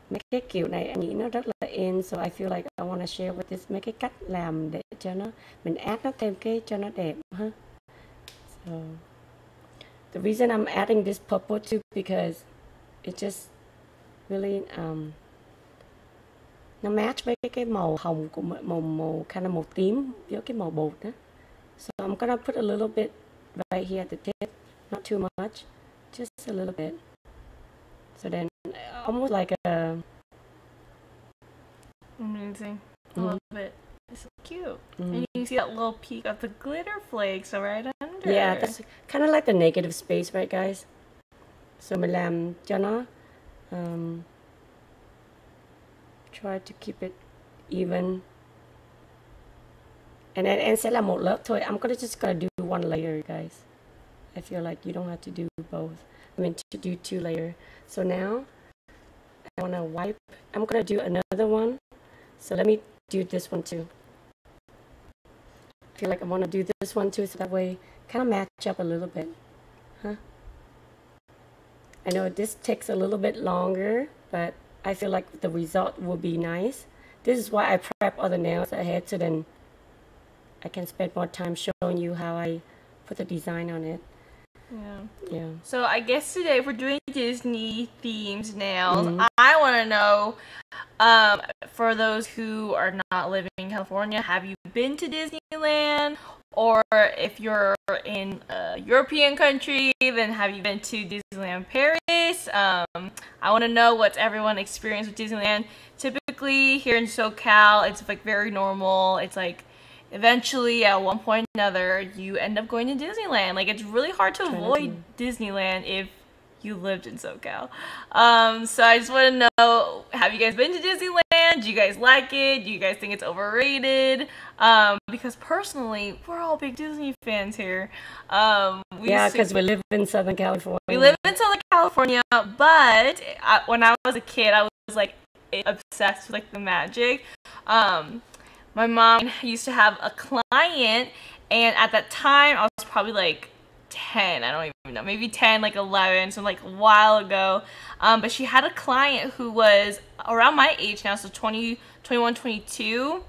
Mấy cái kiểu này em nghĩ nó rất là in, so I feel like I want to share with this. Mấy cái cách làm để cho nó mình add nó thêm cái cho nó đẹp ha. Huh? So the reason I'm adding this purple too because it just really nó match với cái màu hồng của màu kind of màu tím với cái màu bột đó. So I'm gonna put a little bit right here at the tip, not too much, just a little bit. So then almost like a amazing. I love it. It's so cute. And you see that little peak of the glitter flakes right under. Yeah, that's kind of like the negative space, right guys? So mình làm cho nó try to keep it even. And then em sẽ làm một lớp thôi. I'm gonna just gonna do one layer guys. I feel like you don't have to do both. I mean to do two layer. So now I want to wipe. I'm going to do another one. So let me do this one too. I feel like I want to do this one too, so that way kind of match up a little bit. Huh? I know this takes a little bit longer, but I feel like the result will be nice. This is why I prep all the nails ahead, so then I can spend more time showing you how I put the design on it. Yeah. Yeah. So I guess today we're doing Disney themed nails. I want to know, for those who are not living in California, have you been to Disneyland? Or if you're in a European country, then have you been to Disneyland Paris? I want to know what's everyone's experience with Disneyland. Typically here in SoCal, it's like very normal. It's like eventually, at one point or another, you end up going to Disneyland. Like, it's really hard to avoid Disneyland if you lived in SoCal. So I just want to know, have you guys been to Disneyland? Do you guys like it? Do you guys think it's overrated? Because personally, we're all big Disney fans here. Yeah, because we live in Southern California. We live in Southern California, but when I was a kid, I was, like, obsessed with, like, the magic. My mom used to have a client, and at that time, I was probably like 10, I don't even know, maybe 10, like 11, so like a while ago, but she had a client who was around my age now, so 20, 21, 22,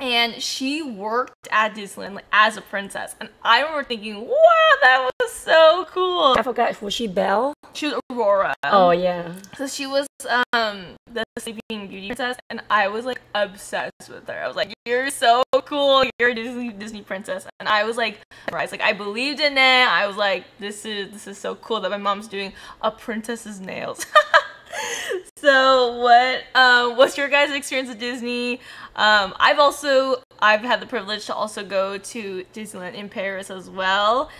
and she worked at Disneyland like, as a princess, and I remember thinking, wow, that was so cool. I forgot, was she Belle? She was Aurora. Oh, yeah. So she was the Sleeping Beauty princess, and I was, like, obsessed with her. I was like, you're so cool. You're a Disney princess. And I was, like, surprised. Like, I believed in it. I was like, this is so cool that my mom's doing a princess's nails. So what's your guys' experience at Disney? I've had the privilege to also go to Disneyland in Paris as well.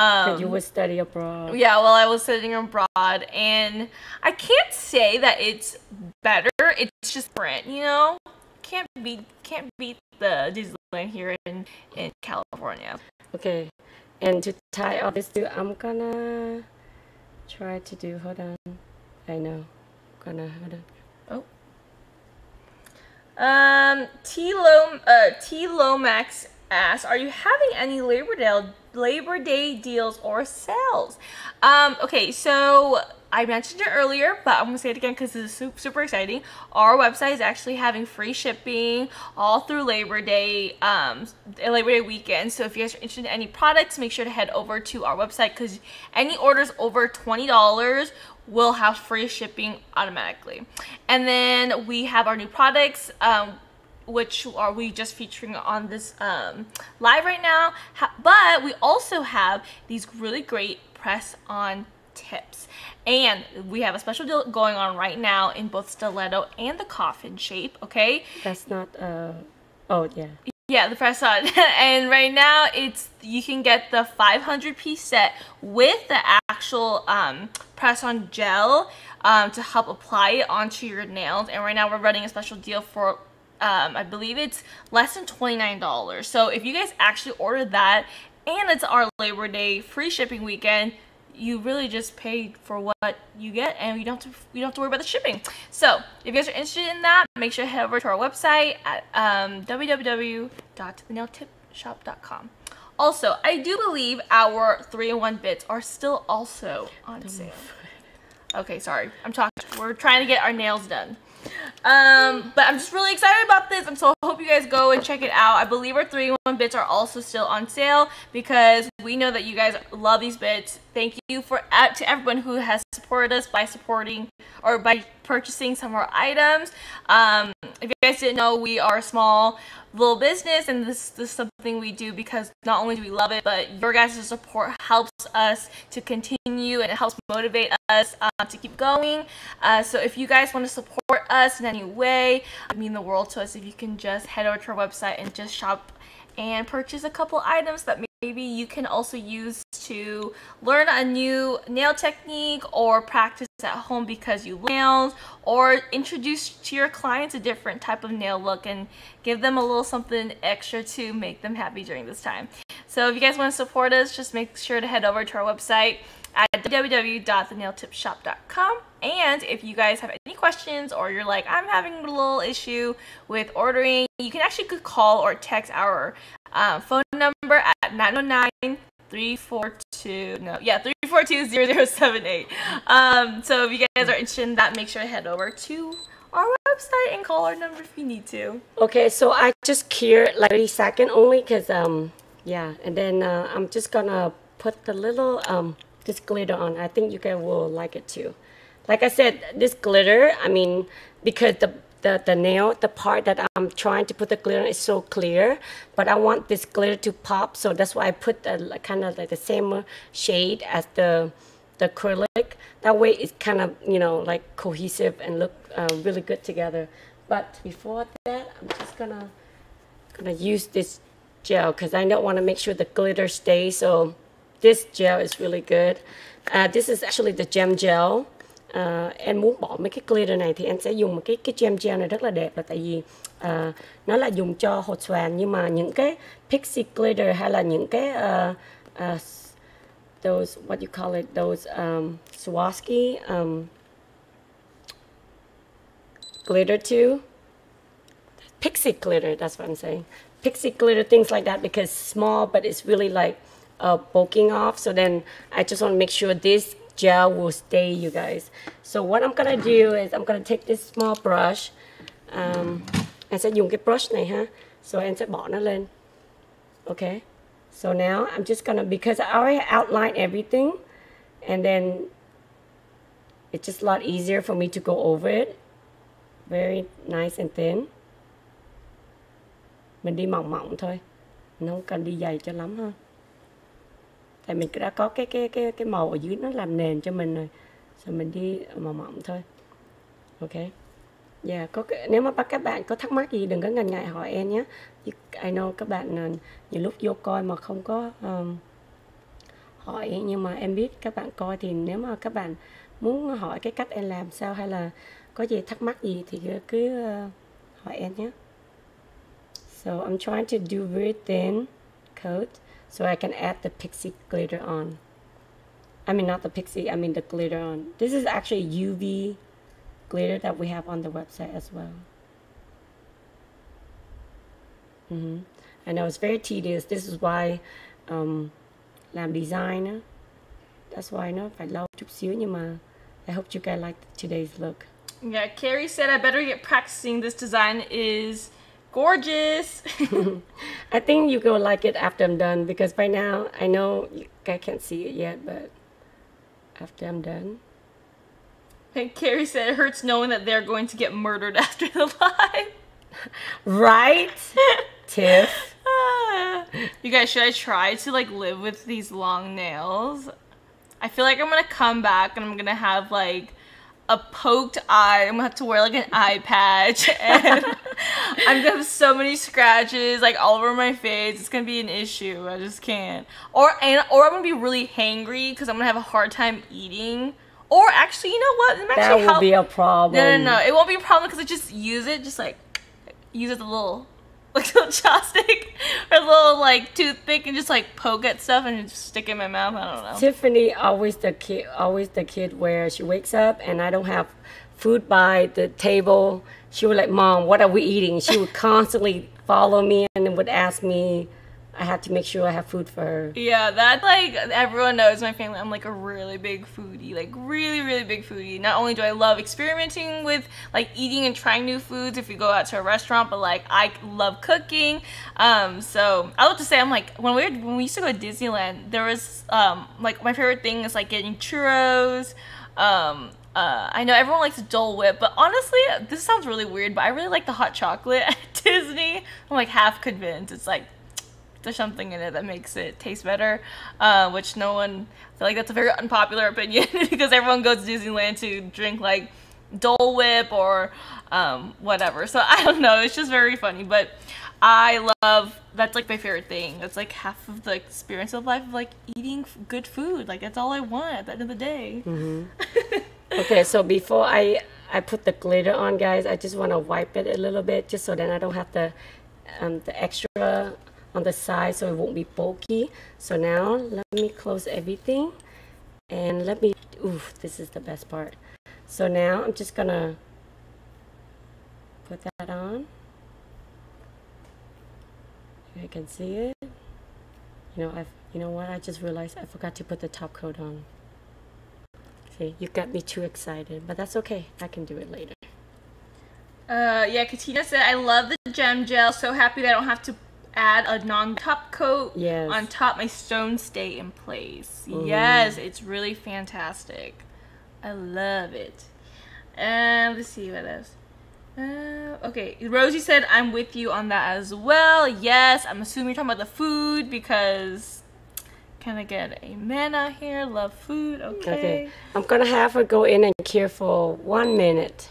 So you would study abroad. Yeah, well, I was studying abroad, and I can't say that it's better. It's just different, you know. Can't beat the Disneyland here in California. Okay, and to tie all this to, I'm gonna try to do. Hold on. I know. Oh. T Lomax asks, are you having any Labor Day deals or sales? Okay, so I mentioned it earlier, but I'm gonna say it again because this is super exciting. Our website is actually having free shipping all through Labor Day weekend. So if you guys are interested in any products, make sure to head over to our website, because any orders over $20 will have free shipping automatically. And then we have our new products, which are we just featuring on this live right now. But we also have these really great press-on tips, and we have a special deal going on right now in both stiletto and the coffin shape. Okay, that's not oh yeah, yeah, the press on. And right now it's, you can get the 500-piece set with the actual press on gel to help apply it onto your nails. And right now we're running a special deal for I believe it's less than $29. So if you guys actually order that, and it's our Labor Day free shipping weekend, you really just pay for what you get, and you don't have to worry about the shipping. So if you guys are interested in that, make sure to head over to our website at www.thenailtipshop.com. Also, I do believe our 3-in-1 bits are still also on sale. Okay, sorry, I'm talking. We're trying to get our nails done. But I'm just really excited about this, and so I hope you guys go and check it out. I believe our 3-in-1 bits are also still on sale, because we know that you guys love these bits. Thank you to everyone who has supported us by supporting or by purchasing some of our items. If you guys didn't know, we are a small little business, and this is something we do because not only do we love it, but your guys' support helps us to continue, and it helps motivate us to keep going. So if you guys want to support us in any way, it would mean the world to us if you can just head over to our website and just shop and purchase a couple items that maybe you can also use to learn a new nail technique, or practice at home because you love nails, or introduce to your clients a different type of nail look and give them a little something extra to make them happy during this time. So if you guys want to support us, just make sure to head over to our website at www.thenailtipshop.com. And if you guys have any questions, or you're like, I'm having a little issue with ordering, you can actually call or text our phone number at 342-0078. So if you guys are interested in that, make sure to head over to our website and call our number if you need to. Okay, so I just cured like 30 seconds only, because yeah, and then I'm just gonna put the little this glitter on. I think you guys will like it too. Like I said, this glitter, I mean, because the nail, the part that I'm trying to put the glitter on is so clear, but I want this glitter to pop, so that's why I put the kind of like the same shade as the acrylic. That way it's kind of, you know, like cohesive and look really good together. But before that, I'm just gonna use this gel, because I don't want to make sure the glitter stays. So this gel is really good. This is actually the gem gel. Em muốn bỏ mấy cái glitter này thì em sẽ dùng cái gem gel này rất là đẹp, là tại vì nó là dùng cho hột xoàn, nhưng mà những cái pixie glitter hay là những cái those what you call it, those Swarovski glitter too, pixie glitter, that's what I'm saying, pixie glitter, things like that, because small but it's really like bulking off. So then I just want to make sure this gel will stay, you guys. So what I'm gonna do is I'm gonna take this small brush. Em sẽ dùng cái brush này ha. So em sẽ bỏ nó lên. Okay. So now I'm just gonna, because I already outlined everything, and then It's just a lot easier for me to go over it. Very nice and thin. Mình đi mỏng mỏng thôi. Nó không cần đi dày cho lắm ha. Tại mình đã có cái màu ở dưới nó làm nền cho mình rồi. Rồi mình đi mỏng mỏng thôi. Ok. Dạ, nếu mà các bạn có thắc mắc gì đừng có ngần ngại hỏi em nhé. I know các bạn nhiều lúc vô coi mà không có hỏi, nhưng mà em biết các bạn coi, thì nếu mà các bạn muốn hỏi cái cách em làm sao hay là có gì thắc mắc gì thì cứ hỏi em nhé. So I'm trying to do very thin coat so I can add the pixie glitter on. I mean not the pixie, I mean the glitter on. This is actually UV glitter that we have on the website as well. I know it's very tedious. This is why làm design á. That's why nó phải lâu chút xíu, nhưng mà I hope you guys like today's look. Yeah, Carrie said I better get practicing. This design is gorgeous. I think you will like it after I'm done, because by now I know you guys can't see it yet, but after I'm done. And Carrie said it hurts knowing that they're going to get murdered after the live. Right? Tiff. You guys, should I try to like live with these long nails? I feel like I'm gonna come back and I'm gonna have like a poked eye. I'm gonna have to wear like an eye patch, and I'm gonna have so many scratches like all over my face. It's gonna be an issue. I just can't. Or I'm gonna be really hangry because I'm gonna have a hard time eating. Or actually, you know what? It that will be a problem. No, it won't be a problem because I just use it, just like use it as a little. Like a little chopstick or a little like toothpick and just like poke at stuff and just stick it in my mouth. I don't know. Tiffany always the kid where she wakes up and I don't have food by the table. She would like, Mom, what are we eating? She would constantly follow me and would ask me. I have to make sure I have food for her. Yeah, that like everyone knows my family. I'm like a really big foodie, like really big foodie. Not only do I love experimenting with like eating and trying new foods if we go out to a restaurant, but like I love cooking. So I love to say I'm like when we used to go to Disneyland, there was like my favorite thing is like getting churros. I know everyone likes Dole Whip, but honestly, this sounds really weird, but I really like the hot chocolate at Disney. I'm like half convinced. It's like there's something in it that makes it taste better, which no one, I feel like that's a very unpopular opinion because everyone goes to Disneyland to drink like Dole Whip or whatever. So I don't know, it's just very funny, but I love, that's like my favorite thing. That's like half of the experience of life, of like eating good food. Like that's all I want at the end of the day. Okay, so before I put the glitter on, guys, I just want to wipe it a little bit just so that I don't have the extra on the side, so it won't be bulky. So now let me close everything and let me, oof, this is the best part. So now I'm just gonna put that on. You can see it. You know what, I just realized I forgot to put the top coat on. See, you got me too excited, but that's okay, I can do it later. Yeah, Katina said I love the gem gel, so happy that I don't have to add a non-top coat. Yes. On top, my stones stay in place. Yes, it's really fantastic. I love it. And let's see what else. Okay, Rosie said I'm with you on that as well. Yes, I'm assuming you're talking about the food because can I get a man out here? Love food. Okay. I'm gonna have her go in and cure for 1 minute.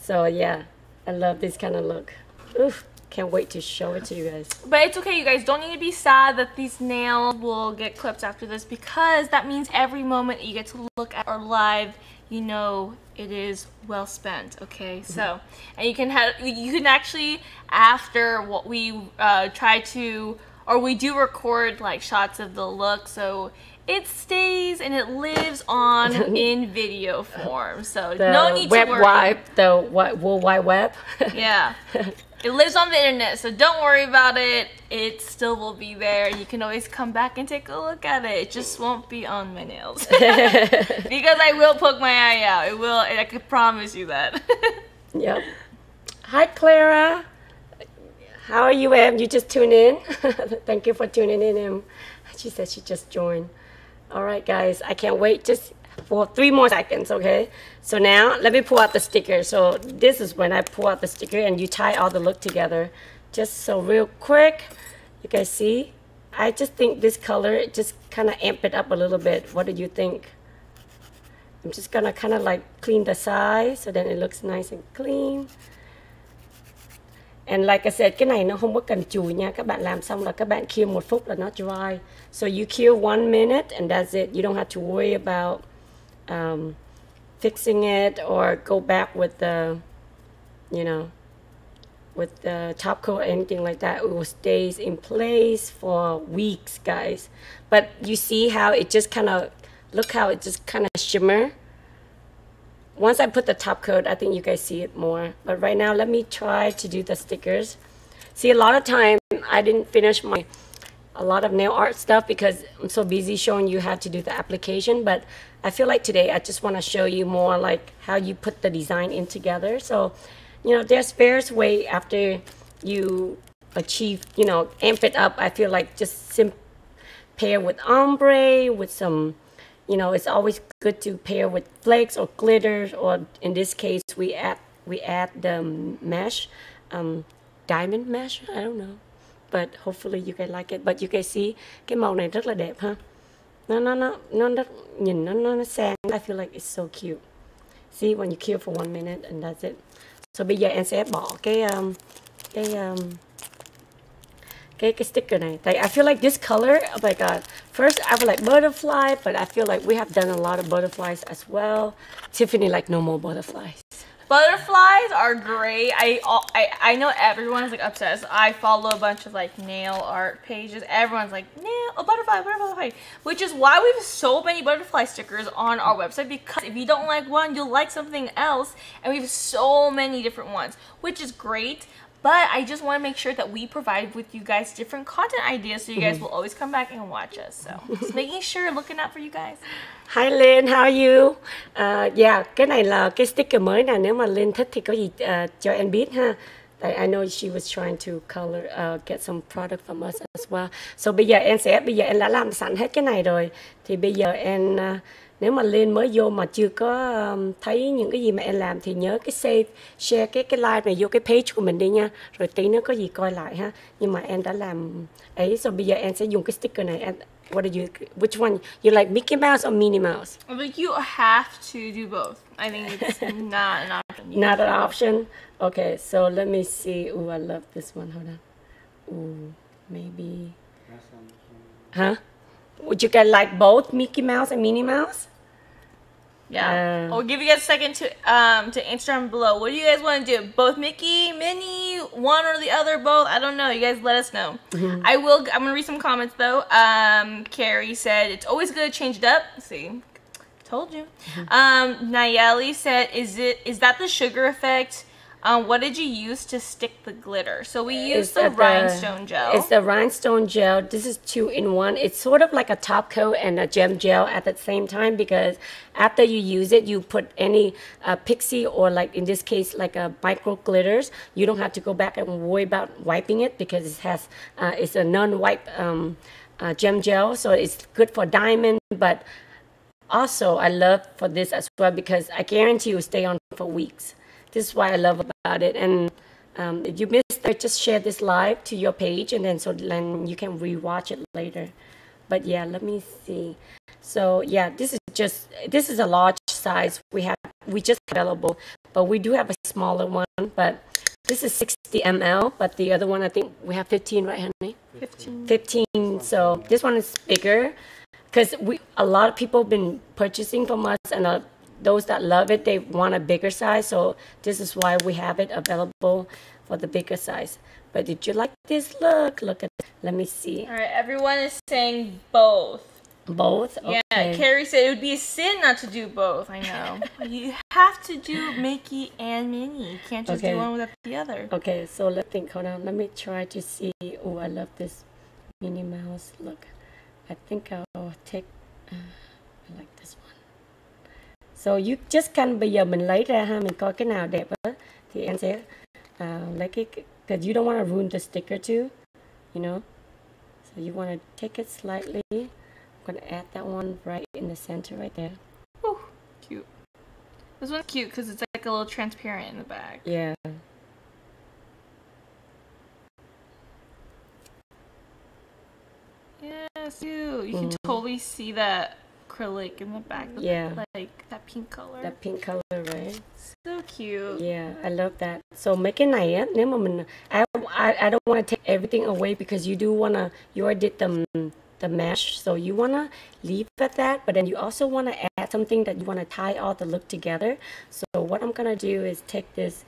So yeah, I love this kind of look. Oof. Can't wait to show it to you guys. But it's okay, you guys don't need to be sad that these nails will get clipped after this, because that means every moment you get to look at our live, you know it is well spent. Okay, so and you can actually, after what we try to, or we do record like shots of the look, so it stays and it lives on in video form. So the no need web to worry. Wipe, the worldwide web. Yeah. It lives on the internet, so don't worry about it. It still will be there. You can always come back and take a look at it. It just won't be on my nails. Because I will poke my eye out. It will, and I can promise you that. Yep. Hi, Clara. How are you, Em? You just tuned in? Thank you for tuning in, Em. She said she just joined. All right, guys. I can't wait. Just for 3 more seconds, okay? So now, let me pull out the sticker. So this is when I pull out the sticker and you tie all the look together. Just so real quick, you guys see? I just think this color just kind of amp it up a little bit. What do you think? I'm just gonna kind of like clean the side so then it looks nice and clean. And like I said, cái này nó không có cần chùi nha. Các bạn làm xong là các bạn cure 1 phút là nó dry. So you cure 1 minute and that's it. You don't have to worry about fixing it or go back with the, you know, with the top coat or anything like that. It will stays in place for weeks, guys. But you see how it just kind of, look how it just kind of shimmer. Once I put the top coat, I think you guys see it more. But right now, let me try to do the stickers. See, a lot of time, I didn't finish a lot of nail art stuff because I'm so busy showing you how to do the application. But I feel like today, I just want to show you more like how you put the design in together. So, you know, there's various ways after you achieve, you know, amp it up. I feel like just pair with ombre, with some, you know, it's always good to pair with flakes or glitters, or in this case, we add the mesh, diamond mesh, I don't know. But hopefully you guys like it. But you guys see, cái màu này rất là đẹp ha. Nó sáng. I feel like it's so cute. See, when you cure for 1 minute and that's it. So bây giờ em sẽ bỏ cái sticker này. Like, I feel like this color, oh my god. First I would like butterfly, but I feel like we have done a lot of butterflies as well. Tiffany like no more butterflies. Butterflies are great. I know everyone's like obsessed. I follow a bunch of like nail art pages. Everyone's like nail, a butterfly, butterfly, which is why we have so many butterfly stickers on our website, because if you don't like one, you'll like something else, and we have so many different ones, which is great. But I just want to make sure that we provide with you guys different content ideas so you guys will always come back and watch us. So just making sure, looking out for you guys. Hi Lynn, how are you? Yeah, cái này là cái sticker mới nè. Nếu mà Lynn thích thì có gì cho em biết ha. I know she was trying to color, get some product from us as well. So bây giờ em đã làm sẵn hết cái này rồi. Thì bây giờ em, nếu mà Lynn mới vô mà chưa có thấy những cái gì mà em làm thì nhớ cái save, share cái like này vô cái page của mình đi nha. Rồi tí nữa có gì coi lại ha. Nhưng mà em đã làm ấy, so bây giờ em sẽ dùng cái sticker này. And what do you, which one? You like Mickey Mouse or Minnie Mouse? I think you have to do both. I think it's not an option. Not an option? Okay, so let me see. Ooh, I love this one. Hold on. Ooh, maybe. Huh? Would you guys like both Mickey Mouse and Minnie Mouse? Yeah. I'll give you guys a second to answer them below. What do you guys want to do? Both Mickey, Minnie, one or the other, both? I don't know. You guys let us know. I'm going to read some comments, though. Carrie said, it's always good to change it up. Let's see. Told you. Nayeli said, is that the sugar effect? What did you use to stick the glitter? So we used the rhinestone gel. It's the rhinestone gel. This is 2-in-1. It's sort of like a top coat and a gem gel at the same time, because after you use it, you put any pixie or, like in this case, like a micro glitters. You don't have to go back and worry about wiping it because it has it's a non-wipe gem gel, so it's good for diamond. But also, I love for this as well because I guarantee you stay on for weeks. This is why I love about it. And if you missed it, just share this live to your page, and then so then you can rewatch it later. But yeah, let me see. So yeah, this is a large size. We just available, but we do have a smaller one. But this is 60 ml. But the other one, I think we have 15, right, honey? 15. 15. So this one is bigger, because a lot of people have been purchasing from us, and those that love it, they want a bigger size, so this is why we have it available for the bigger size. But did you like this look? Look at this. Let me see. All right, everyone is saying both. Both? Okay. Yeah, Carrie said it would be a sin not to do both. I know. You have to do Mickey and Minnie. You can't just do one without the other. Okay, so let's think. Hold on. Let me try to see. Oh, I love this Minnie Mouse look. I think I'll take I like this one. So you just can, bây giờ mình lấy ra ha, mình coi cái nào đẹp á thì em sẽ lấy cái, because you don't want to ruin the sticker too, you know. So you want to take it slightly. I'm gonna add that one right in the center right there. Whew. This one's cute because it's like a little transparent in the back. Yeah. Yes, you. You can totally see that acrylic in the back. Yeah. Like that pink color. That pink color, right? So cute. Yeah, I love that. So make an eye. I don't want to take everything away because you do want to. You already did the mesh, so you want to leave at that, but then you also want to add something that you want to tie all the look together. So what I'm gonna do is take this.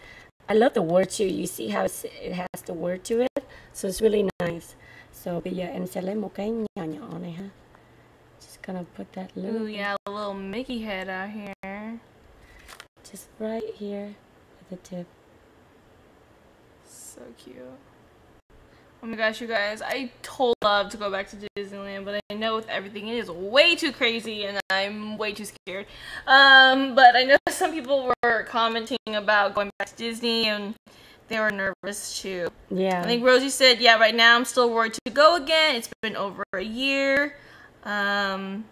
I love the word too. You see how it has the word to it, so it's really nice. So bây giờ em sẽ lấy một cái nhỏ nhỏ này ha. Just gonna put that little. Ooh, yeah, a little Mickey head out here. Just right here at the tip. So cute. Oh my gosh, you guys, I totally love to go back to Disneyland, but I know with everything, it is way too crazy and I'm way too scared. But I know some people were commenting about going back to Disney and they were nervous too. Yeah. I think Rosie said, yeah, right now I'm still worried to go again. It's been over a year. Oh,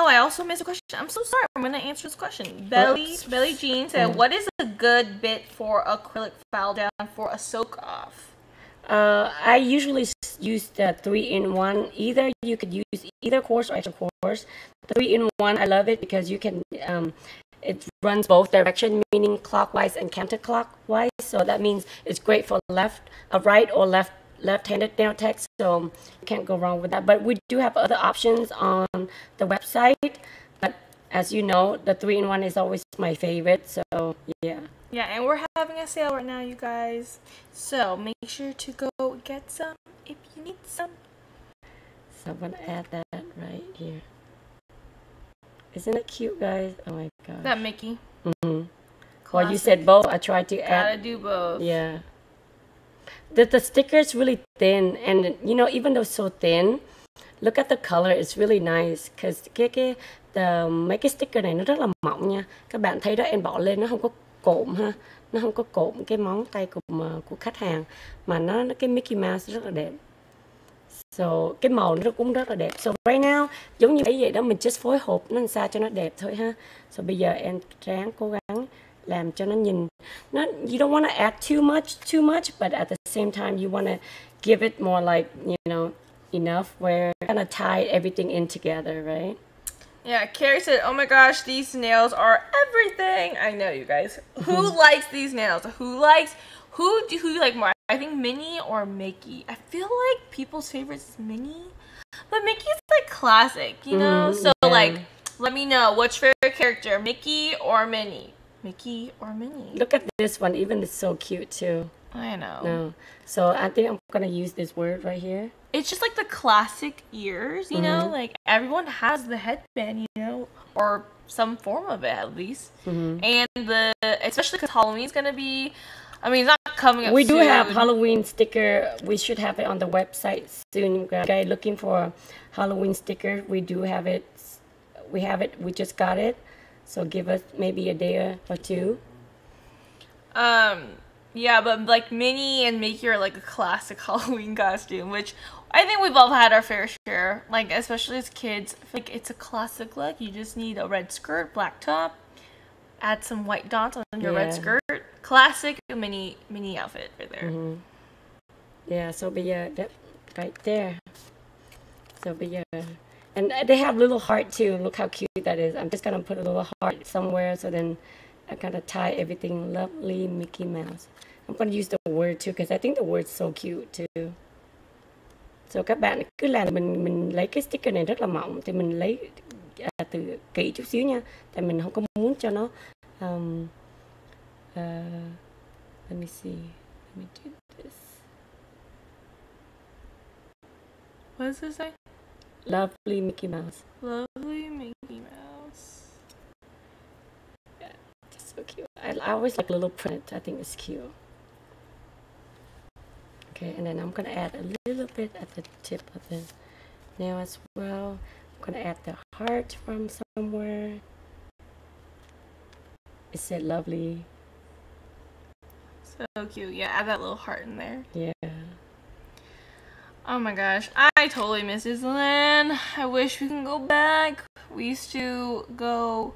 I also missed a question. I'm so sorry. I'm going to answer this question. Belly Jean said, what is a good bit for acrylic file down for a soak off? I usually use the 3-in-1. Either you could use either coarse or extra coarse. 3-in-1, I love it because you can it runs both direction, meaning clockwise and counterclockwise. So that means it's great for right or left-handed nail tech. So you can't go wrong with that. But we do have other options on the website. But as you know, the 3-in-1 is always my favorite. So yeah. Yeah, and we're having a sale right now, you guys. So make sure to go get some if you need some. So I'm going to add that right here. Isn't it cute, guys? Oh my gosh. That Mickey. Well, you said both. I tried to add. Gotta do both. Yeah. The sticker is really thin. And, you know, even though it's so thin, look at the color. It's really nice. Because mấy cái sticker này nó rất là mỏng nha. Các bạn thấy đó, em bỏ lên nó không có cộm ha, nó không có cộm cái móng tay của khách hàng, mà nó cái Mickey Mouse rất là đẹp. So cái màu nó cũng rất là đẹp. So right now giống như vậy đó, mình just phối hộp nó làm sao cho nó đẹp thôi ha. So bây giờ em ráng cố gắng làm cho nó nhìn. Nó, you don't want to add too much, but at the same time you want to give it more like, you know, enough where kind of tie everything in together, right? Yeah, Carrie said, oh my gosh, these nails are everything. I know, you guys. Who likes these nails? Who do you like more? I think Minnie or Mickey. I feel like people's favorites is Minnie. But Mickey's like classic, you know? So yeah. Like, let me know, what's your favorite character? Mickey or Minnie? Mickey or Minnie? Look at this one. Even it's so cute too. I know. No. So I think I'm going to use this word right here. It's just like the classic ears, you know, like everyone has the headband, you know, or some form of it at least. And especially because Halloween's going to be, I mean, it's not coming up soon. We do have Halloween sticker. We should have it on the website soon. Guys, looking for Halloween sticker, we do have it. We have it. We just got it. So give us maybe a day or two. Yeah, but like Minnie and Mickey are like a classic Halloween costume, which I think we've all had our fair share. Like, especially as kids, like it's a classic look. You just need a red skirt, black top, add some white dots on your red skirt. Classic Minnie outfit right there. Yeah, so but yeah, that right there. So but yeah, and they have little heart too. Look how cute that is. I'm just gonna put a little heart somewhere so then I kind of tie everything. Lovely Mickey Mouse. I'm going to use the word too because I think the word's so cute too. So các bạn cứ làm mình lấy cái sticker này rất là mỏng thì mình lấy từ kỹ chút xíu nha. Tại mình không có muốn cho nó let me see. Let me do this. What does this say? Lovely Mickey Mouse. Lovely Mickey Mouse. So cute. I always like little print. I think it's cute. Okay, and then I'm gonna add a little bit at the tip of the nail as well. I'm gonna add the heart from somewhere. It said lovely. So cute. Yeah, add that little heart in there. Yeah. Oh my gosh, I totally miss Disneyland. I wish we can go back. We used to go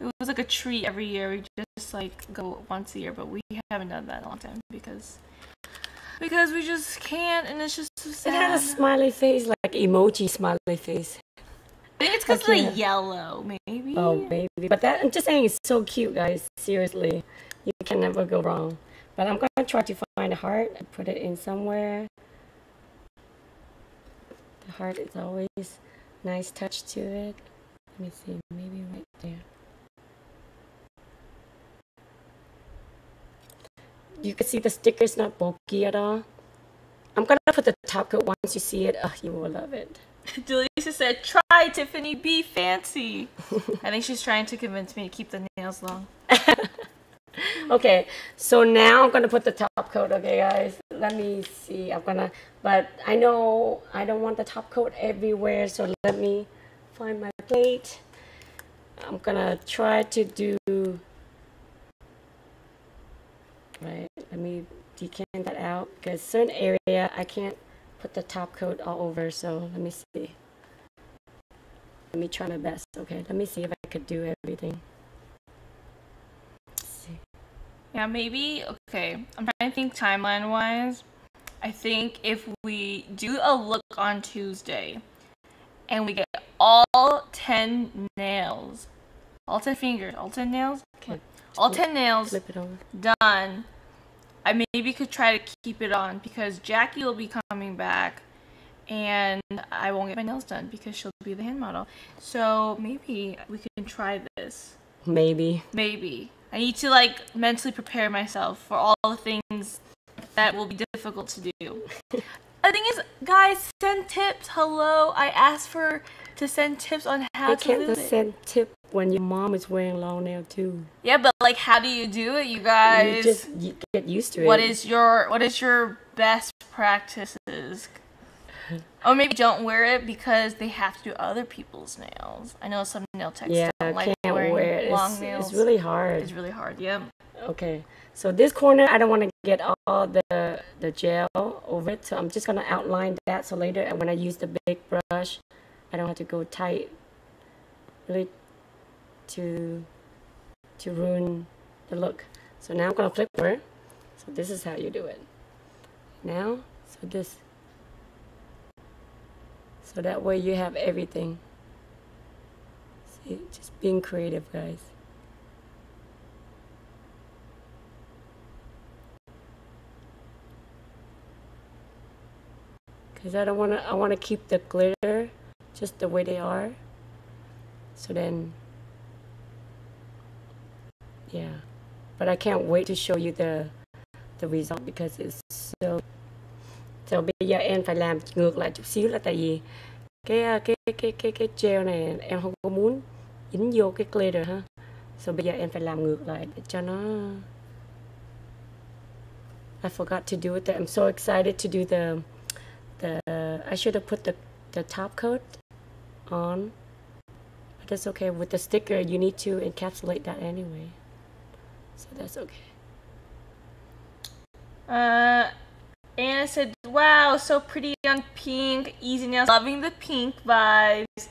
It was like a treat every year. We just like go once a year, but we haven't done that in a long time because we just can't, and it's just so sad. It had a smiley face, like emoji smiley face. Maybe it's because of the yellow, maybe. Oh, maybe. But that, I'm just saying, it's so cute, guys. Seriously, you can never go wrong. But I'm gonna try to find a heart and put it in somewhere. The heart is always a nice touch to it. Let me see, maybe right there. You can see the sticker is not bulky at all. I'm gonna put the top coat once you see it. Oh, you will love it. Delisa said, "Try Tiffany B fancy." I think she's trying to convince me to keep the nails long. Okay, so now I'm gonna put the top coat. Okay, guys, let me see. I'm gonna, but I know I don't want the top coat everywhere, so let me find my plate. I'm gonna try to do. Right, let me decant that out because certain area I can't put the top coat all over. So let me see. Let me try my best. Okay, let me see if I could do everything. Let's see. Yeah, maybe. Okay, I'm trying to think timeline wise. I think if we do a look on Tuesday and we get all 10 nails, all 10 fingers, all 10 nails. Okay. All 10 nails done. I maybe could try to keep it on because Jackie will be coming back and I won't get my nails done because she'll be the hand model. So maybe we can try this. Maybe. Maybe. I need to like mentally prepare myself for all the things that will be difficult to do. The thing is, guys, send tips. Hello. I asked for to send tips on how to do it. I can't send tips when your mom is wearing long nail too. Yeah, but like, how do you do it, you guys? You get used to it. What is your best practices? Or maybe don't wear it because they have to do other people's nails. I know some nail techs don't like wearing long nails. It's really hard. It's really hard, yeah. Okay, so this corner, I don't want to get all the gel over it, so I'm just going to outline that so later when I use the big brush, I don't have to go tight really to ruin the look. So now I'm going to flip over. So this is how you do it. Now, so this. So that way you have everything. See, just being creative, guys. Because I want to keep the glitter just the way they are. So then, yeah, but I can't wait to show you the result because it's so. So bây giờ em phải làm ngược lại chút xíu là tại vì cái gel này em không có muốn dính vô cái glitter ha. So bây giờ em phải làm ngược lại để cho nó. I forgot to do it. There. I'm so excited to do the. I should have put the top coat on. But that's okay. With the sticker, you need to encapsulate that anyway. So that's okay. Anna said, "Wow, so pretty on pink. Easy nails, loving the pink vibes."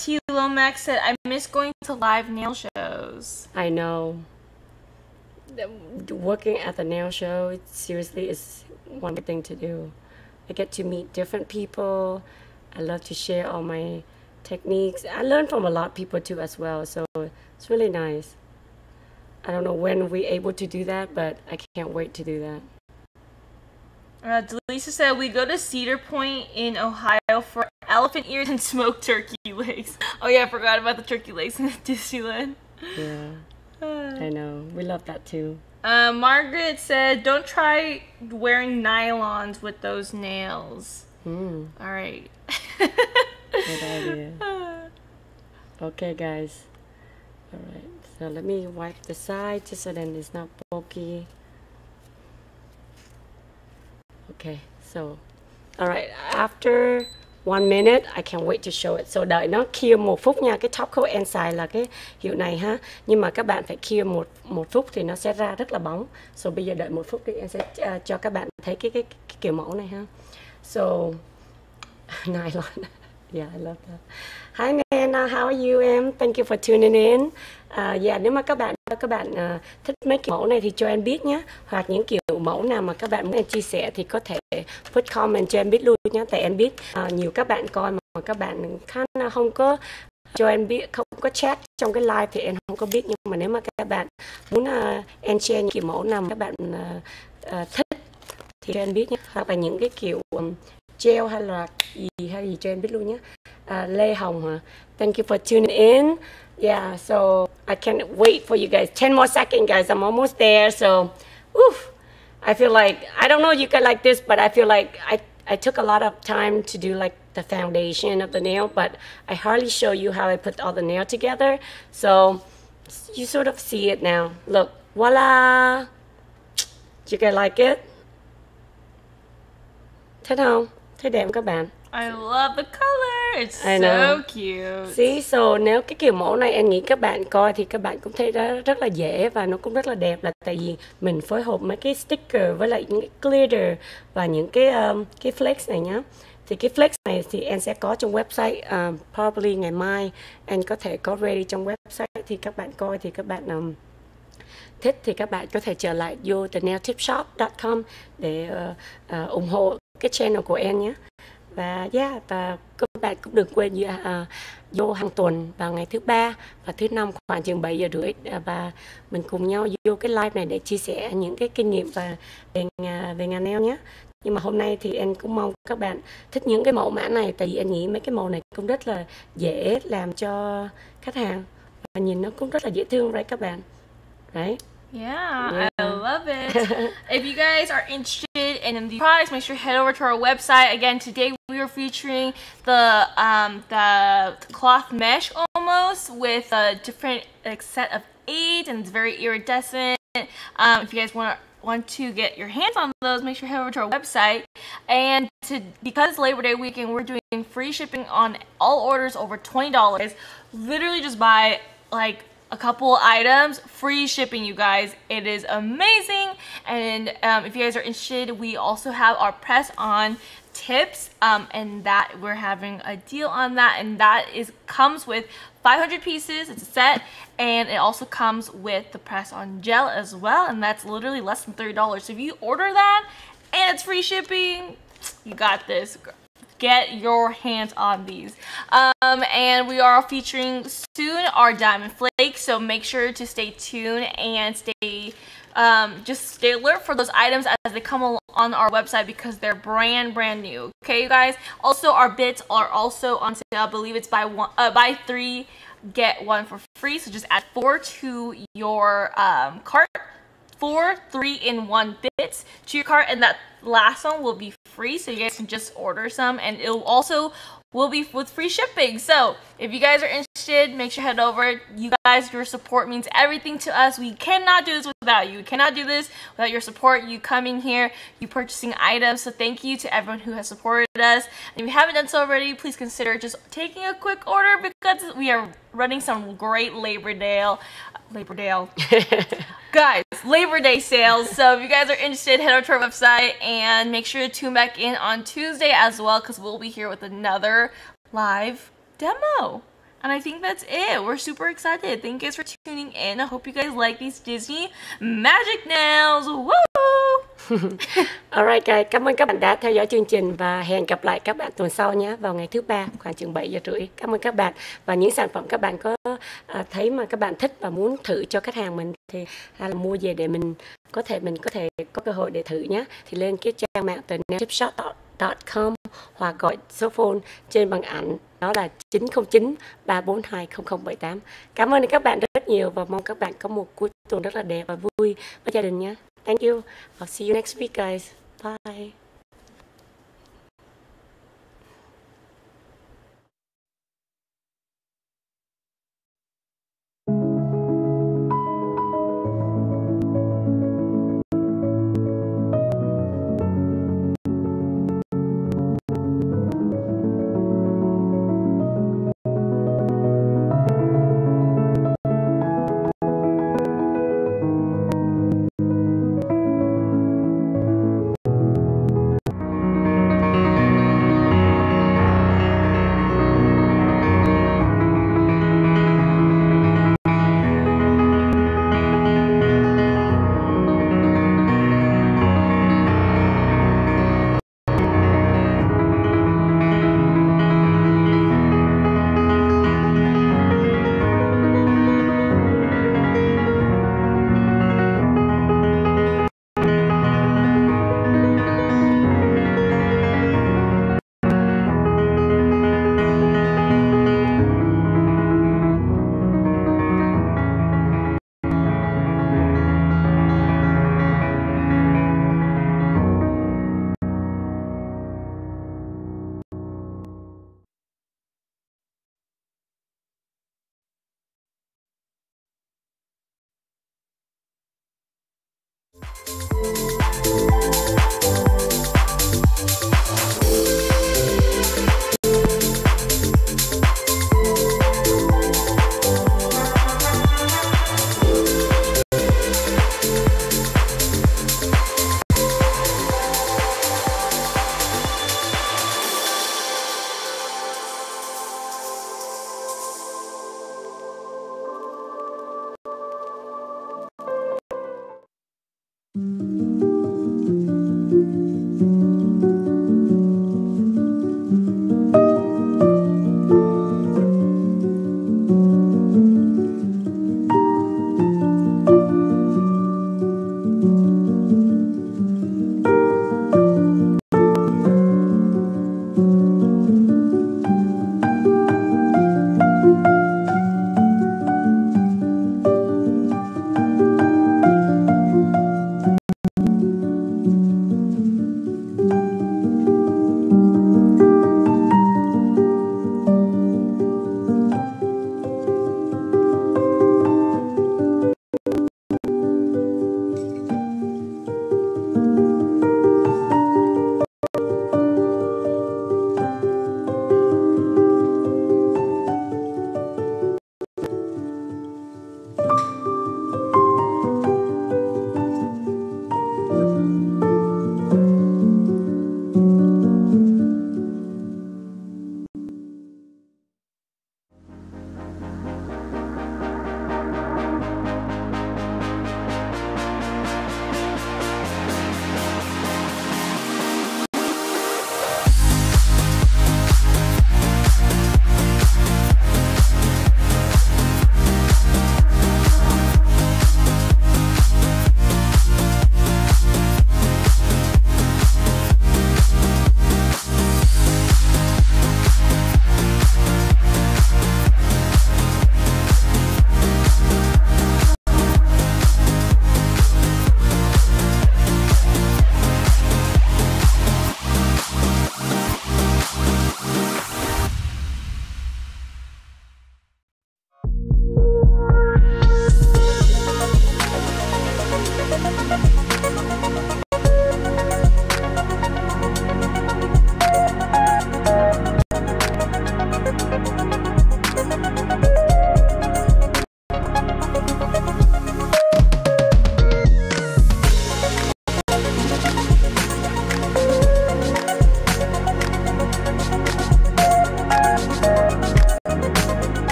T. Lomax said, "I miss going to live nail shows." I know. Working at the nail show, it seriously is one thing to do. I get to meet different people. I love to share all my techniques. I learn from a lot of people too as well, so it's really nice. I don't know when we're able to do that, but I can't wait to do that. Delisa said, "We go to Cedar Point in Ohio for elephant ears and smoked turkey legs." Oh yeah, I forgot about the turkey legs in Disneyland. Yeah, I know. We love that too. Margaret said, "Don't try wearing nylons with those nails." All right. Good idea. Okay, guys. All right. So let me wipe the side just so then it's not bulky. Okay, so, all right, after 1 minute, I can't wait to show it. So đợi nó cure 1 phút nha, cái top coat and side là cái hiệu này ha. Nhưng mà các bạn phải cure một phút thì nó sẽ ra rất là bóng. So bây giờ đợi 1 phút thì em sẽ cho các bạn thấy cái kiểu mẫu này ha. So, nylon, yeah, I love that. Hi, man, Anna, how are you em? Thank you for tuning in. Dạ, nếu mà các bạn thích mấy kiểu mẫu này thì cho em biết nhé. Hoặc những kiểu mẫu nào mà các bạn muốn em chia sẻ thì có thể put comment cho em biết luôn nhé. Tại em biết nhiều các bạn coi mà các bạn không có cho em biết, không có chat trong cái live thì em không có biết. Nhưng mà nếu mà các bạn muốn em share những kiểu mẫu nào mà các bạn thích thì cho em biết nhé. Hoặc là những cái kiểu gel hay là gì cho em biết luôn nhé. Lê Hồng hả? Thank you for tuning in. Yeah, so I can't wait for you guys. 10 more seconds, guys. I'm almost there. So, oof, I feel like, I don't know you guys like this, but I feel like I took a lot of time to do like the foundation of the nail, but I hardly show you how I put all the nail together. So you sort of see it now. Look, voila. Do you guys like it? Thế không? Thế đẹp các bạn. I love the color. It's so cute. See, so nếu cái kiểu mẫu này em nghĩ các bạn coi thì các bạn cũng thấy rất là dễ và nó cũng rất là đẹp, là tại vì mình phối hợp mấy cái sticker với lại những cái glitter và những cái flakes này nhá. Thì cái flakes này thì em sẽ có trong website, probably ngày mai em có thể có ready trong website, thì các bạn coi thì các bạn thích thì các bạn có thể trở lại vô thenailtipshop.com để ủng hộ cái channel của em nhé. Và yeah, và các bạn cũng đừng quên vô hàng tuần vào ngày thứ ba và thứ năm khoảng chừng 7 giờ rưỡi, và mình cùng nhau vô cái live này để chia sẻ những cái kinh nghiệm và về ngành nail nhé. Nhưng mà hôm nay thì em cũng mong các bạn thích những cái mẫu mã này, tại vì em nghĩ mấy cái màu này cũng rất là dễ làm cho khách hàng và nhìn nó cũng rất là dễ thương đấy các bạn. Đấy. Yeah, I love it. If you guys are interested in these products, make sure you head over to our website. Again, today we are featuring the cloth mesh almost with a different set of 8, and it's very iridescent. If you guys want to get your hands on those, make sure you head over to our website. And because Labor Day weekend, we're doing free shipping on all orders over $20. Literally, just buy like a couple items, free shipping, you guys. It is amazing. And if you guys are interested, we also have our press on tips, and that we're having a deal on that, and that is comes with 500 pieces. It's a set, and it also comes with the press on gel as well, and that's literally less than $30. So if you order that and it's free shipping, you got this. Get your hands on these. And we are featuring soon our diamond flakes, so make sure to stay tuned and stay just stay alert for those items as they come on our website, because they're brand new. Okay, you guys. Also, our bits are also on sale. I believe it's buy 3 get 1 for free. So just add 4 to your cart. 4 3-in-1 bits to your cart, and that last one will be free, so you guys can just order some, and it'll also will be with free shipping. So if you guys are interested, make sure you head over. You guys, your support means everything to us. We cannot do this without you. We cannot do this without your support, you coming here, you purchasing items. So thank you to everyone who has supported us. And if you haven't done so already, please consider just taking a quick order, because we are running some great Labor Day sales. So if you guys are interested, head over to our website and make sure to tune back in on Tuesday as well, because we'll be here with another live demo. And I think that's it. We're super excited. Thank you guys for tuning in. I hope you guys like these Disney magic nails. Woo! Alright guys, cảm ơn các bạn đã theo dõi chương trình và hẹn gặp lại các bạn tuần sau nhé, vào ngày thứ ba khoảng chừng 7 giờ rưỡi. Cảm ơn các bạn, và những sản phẩm các bạn có thấy mà các bạn thích và muốn thử cho khách hàng mình thì hay là mua về để mình có thể có cơ hội để thử nhé, thì lên cái trang mạng thenailtipshop.com hoặc gọi số phone trên bằng ảnh, đó là 909 342 0078. Cảm ơn các bạn rất nhiều và mong các bạn có một cuối tuần rất là đẹp và vui với gia đình nhé. Thank you. I'll see you next week guys. Bye.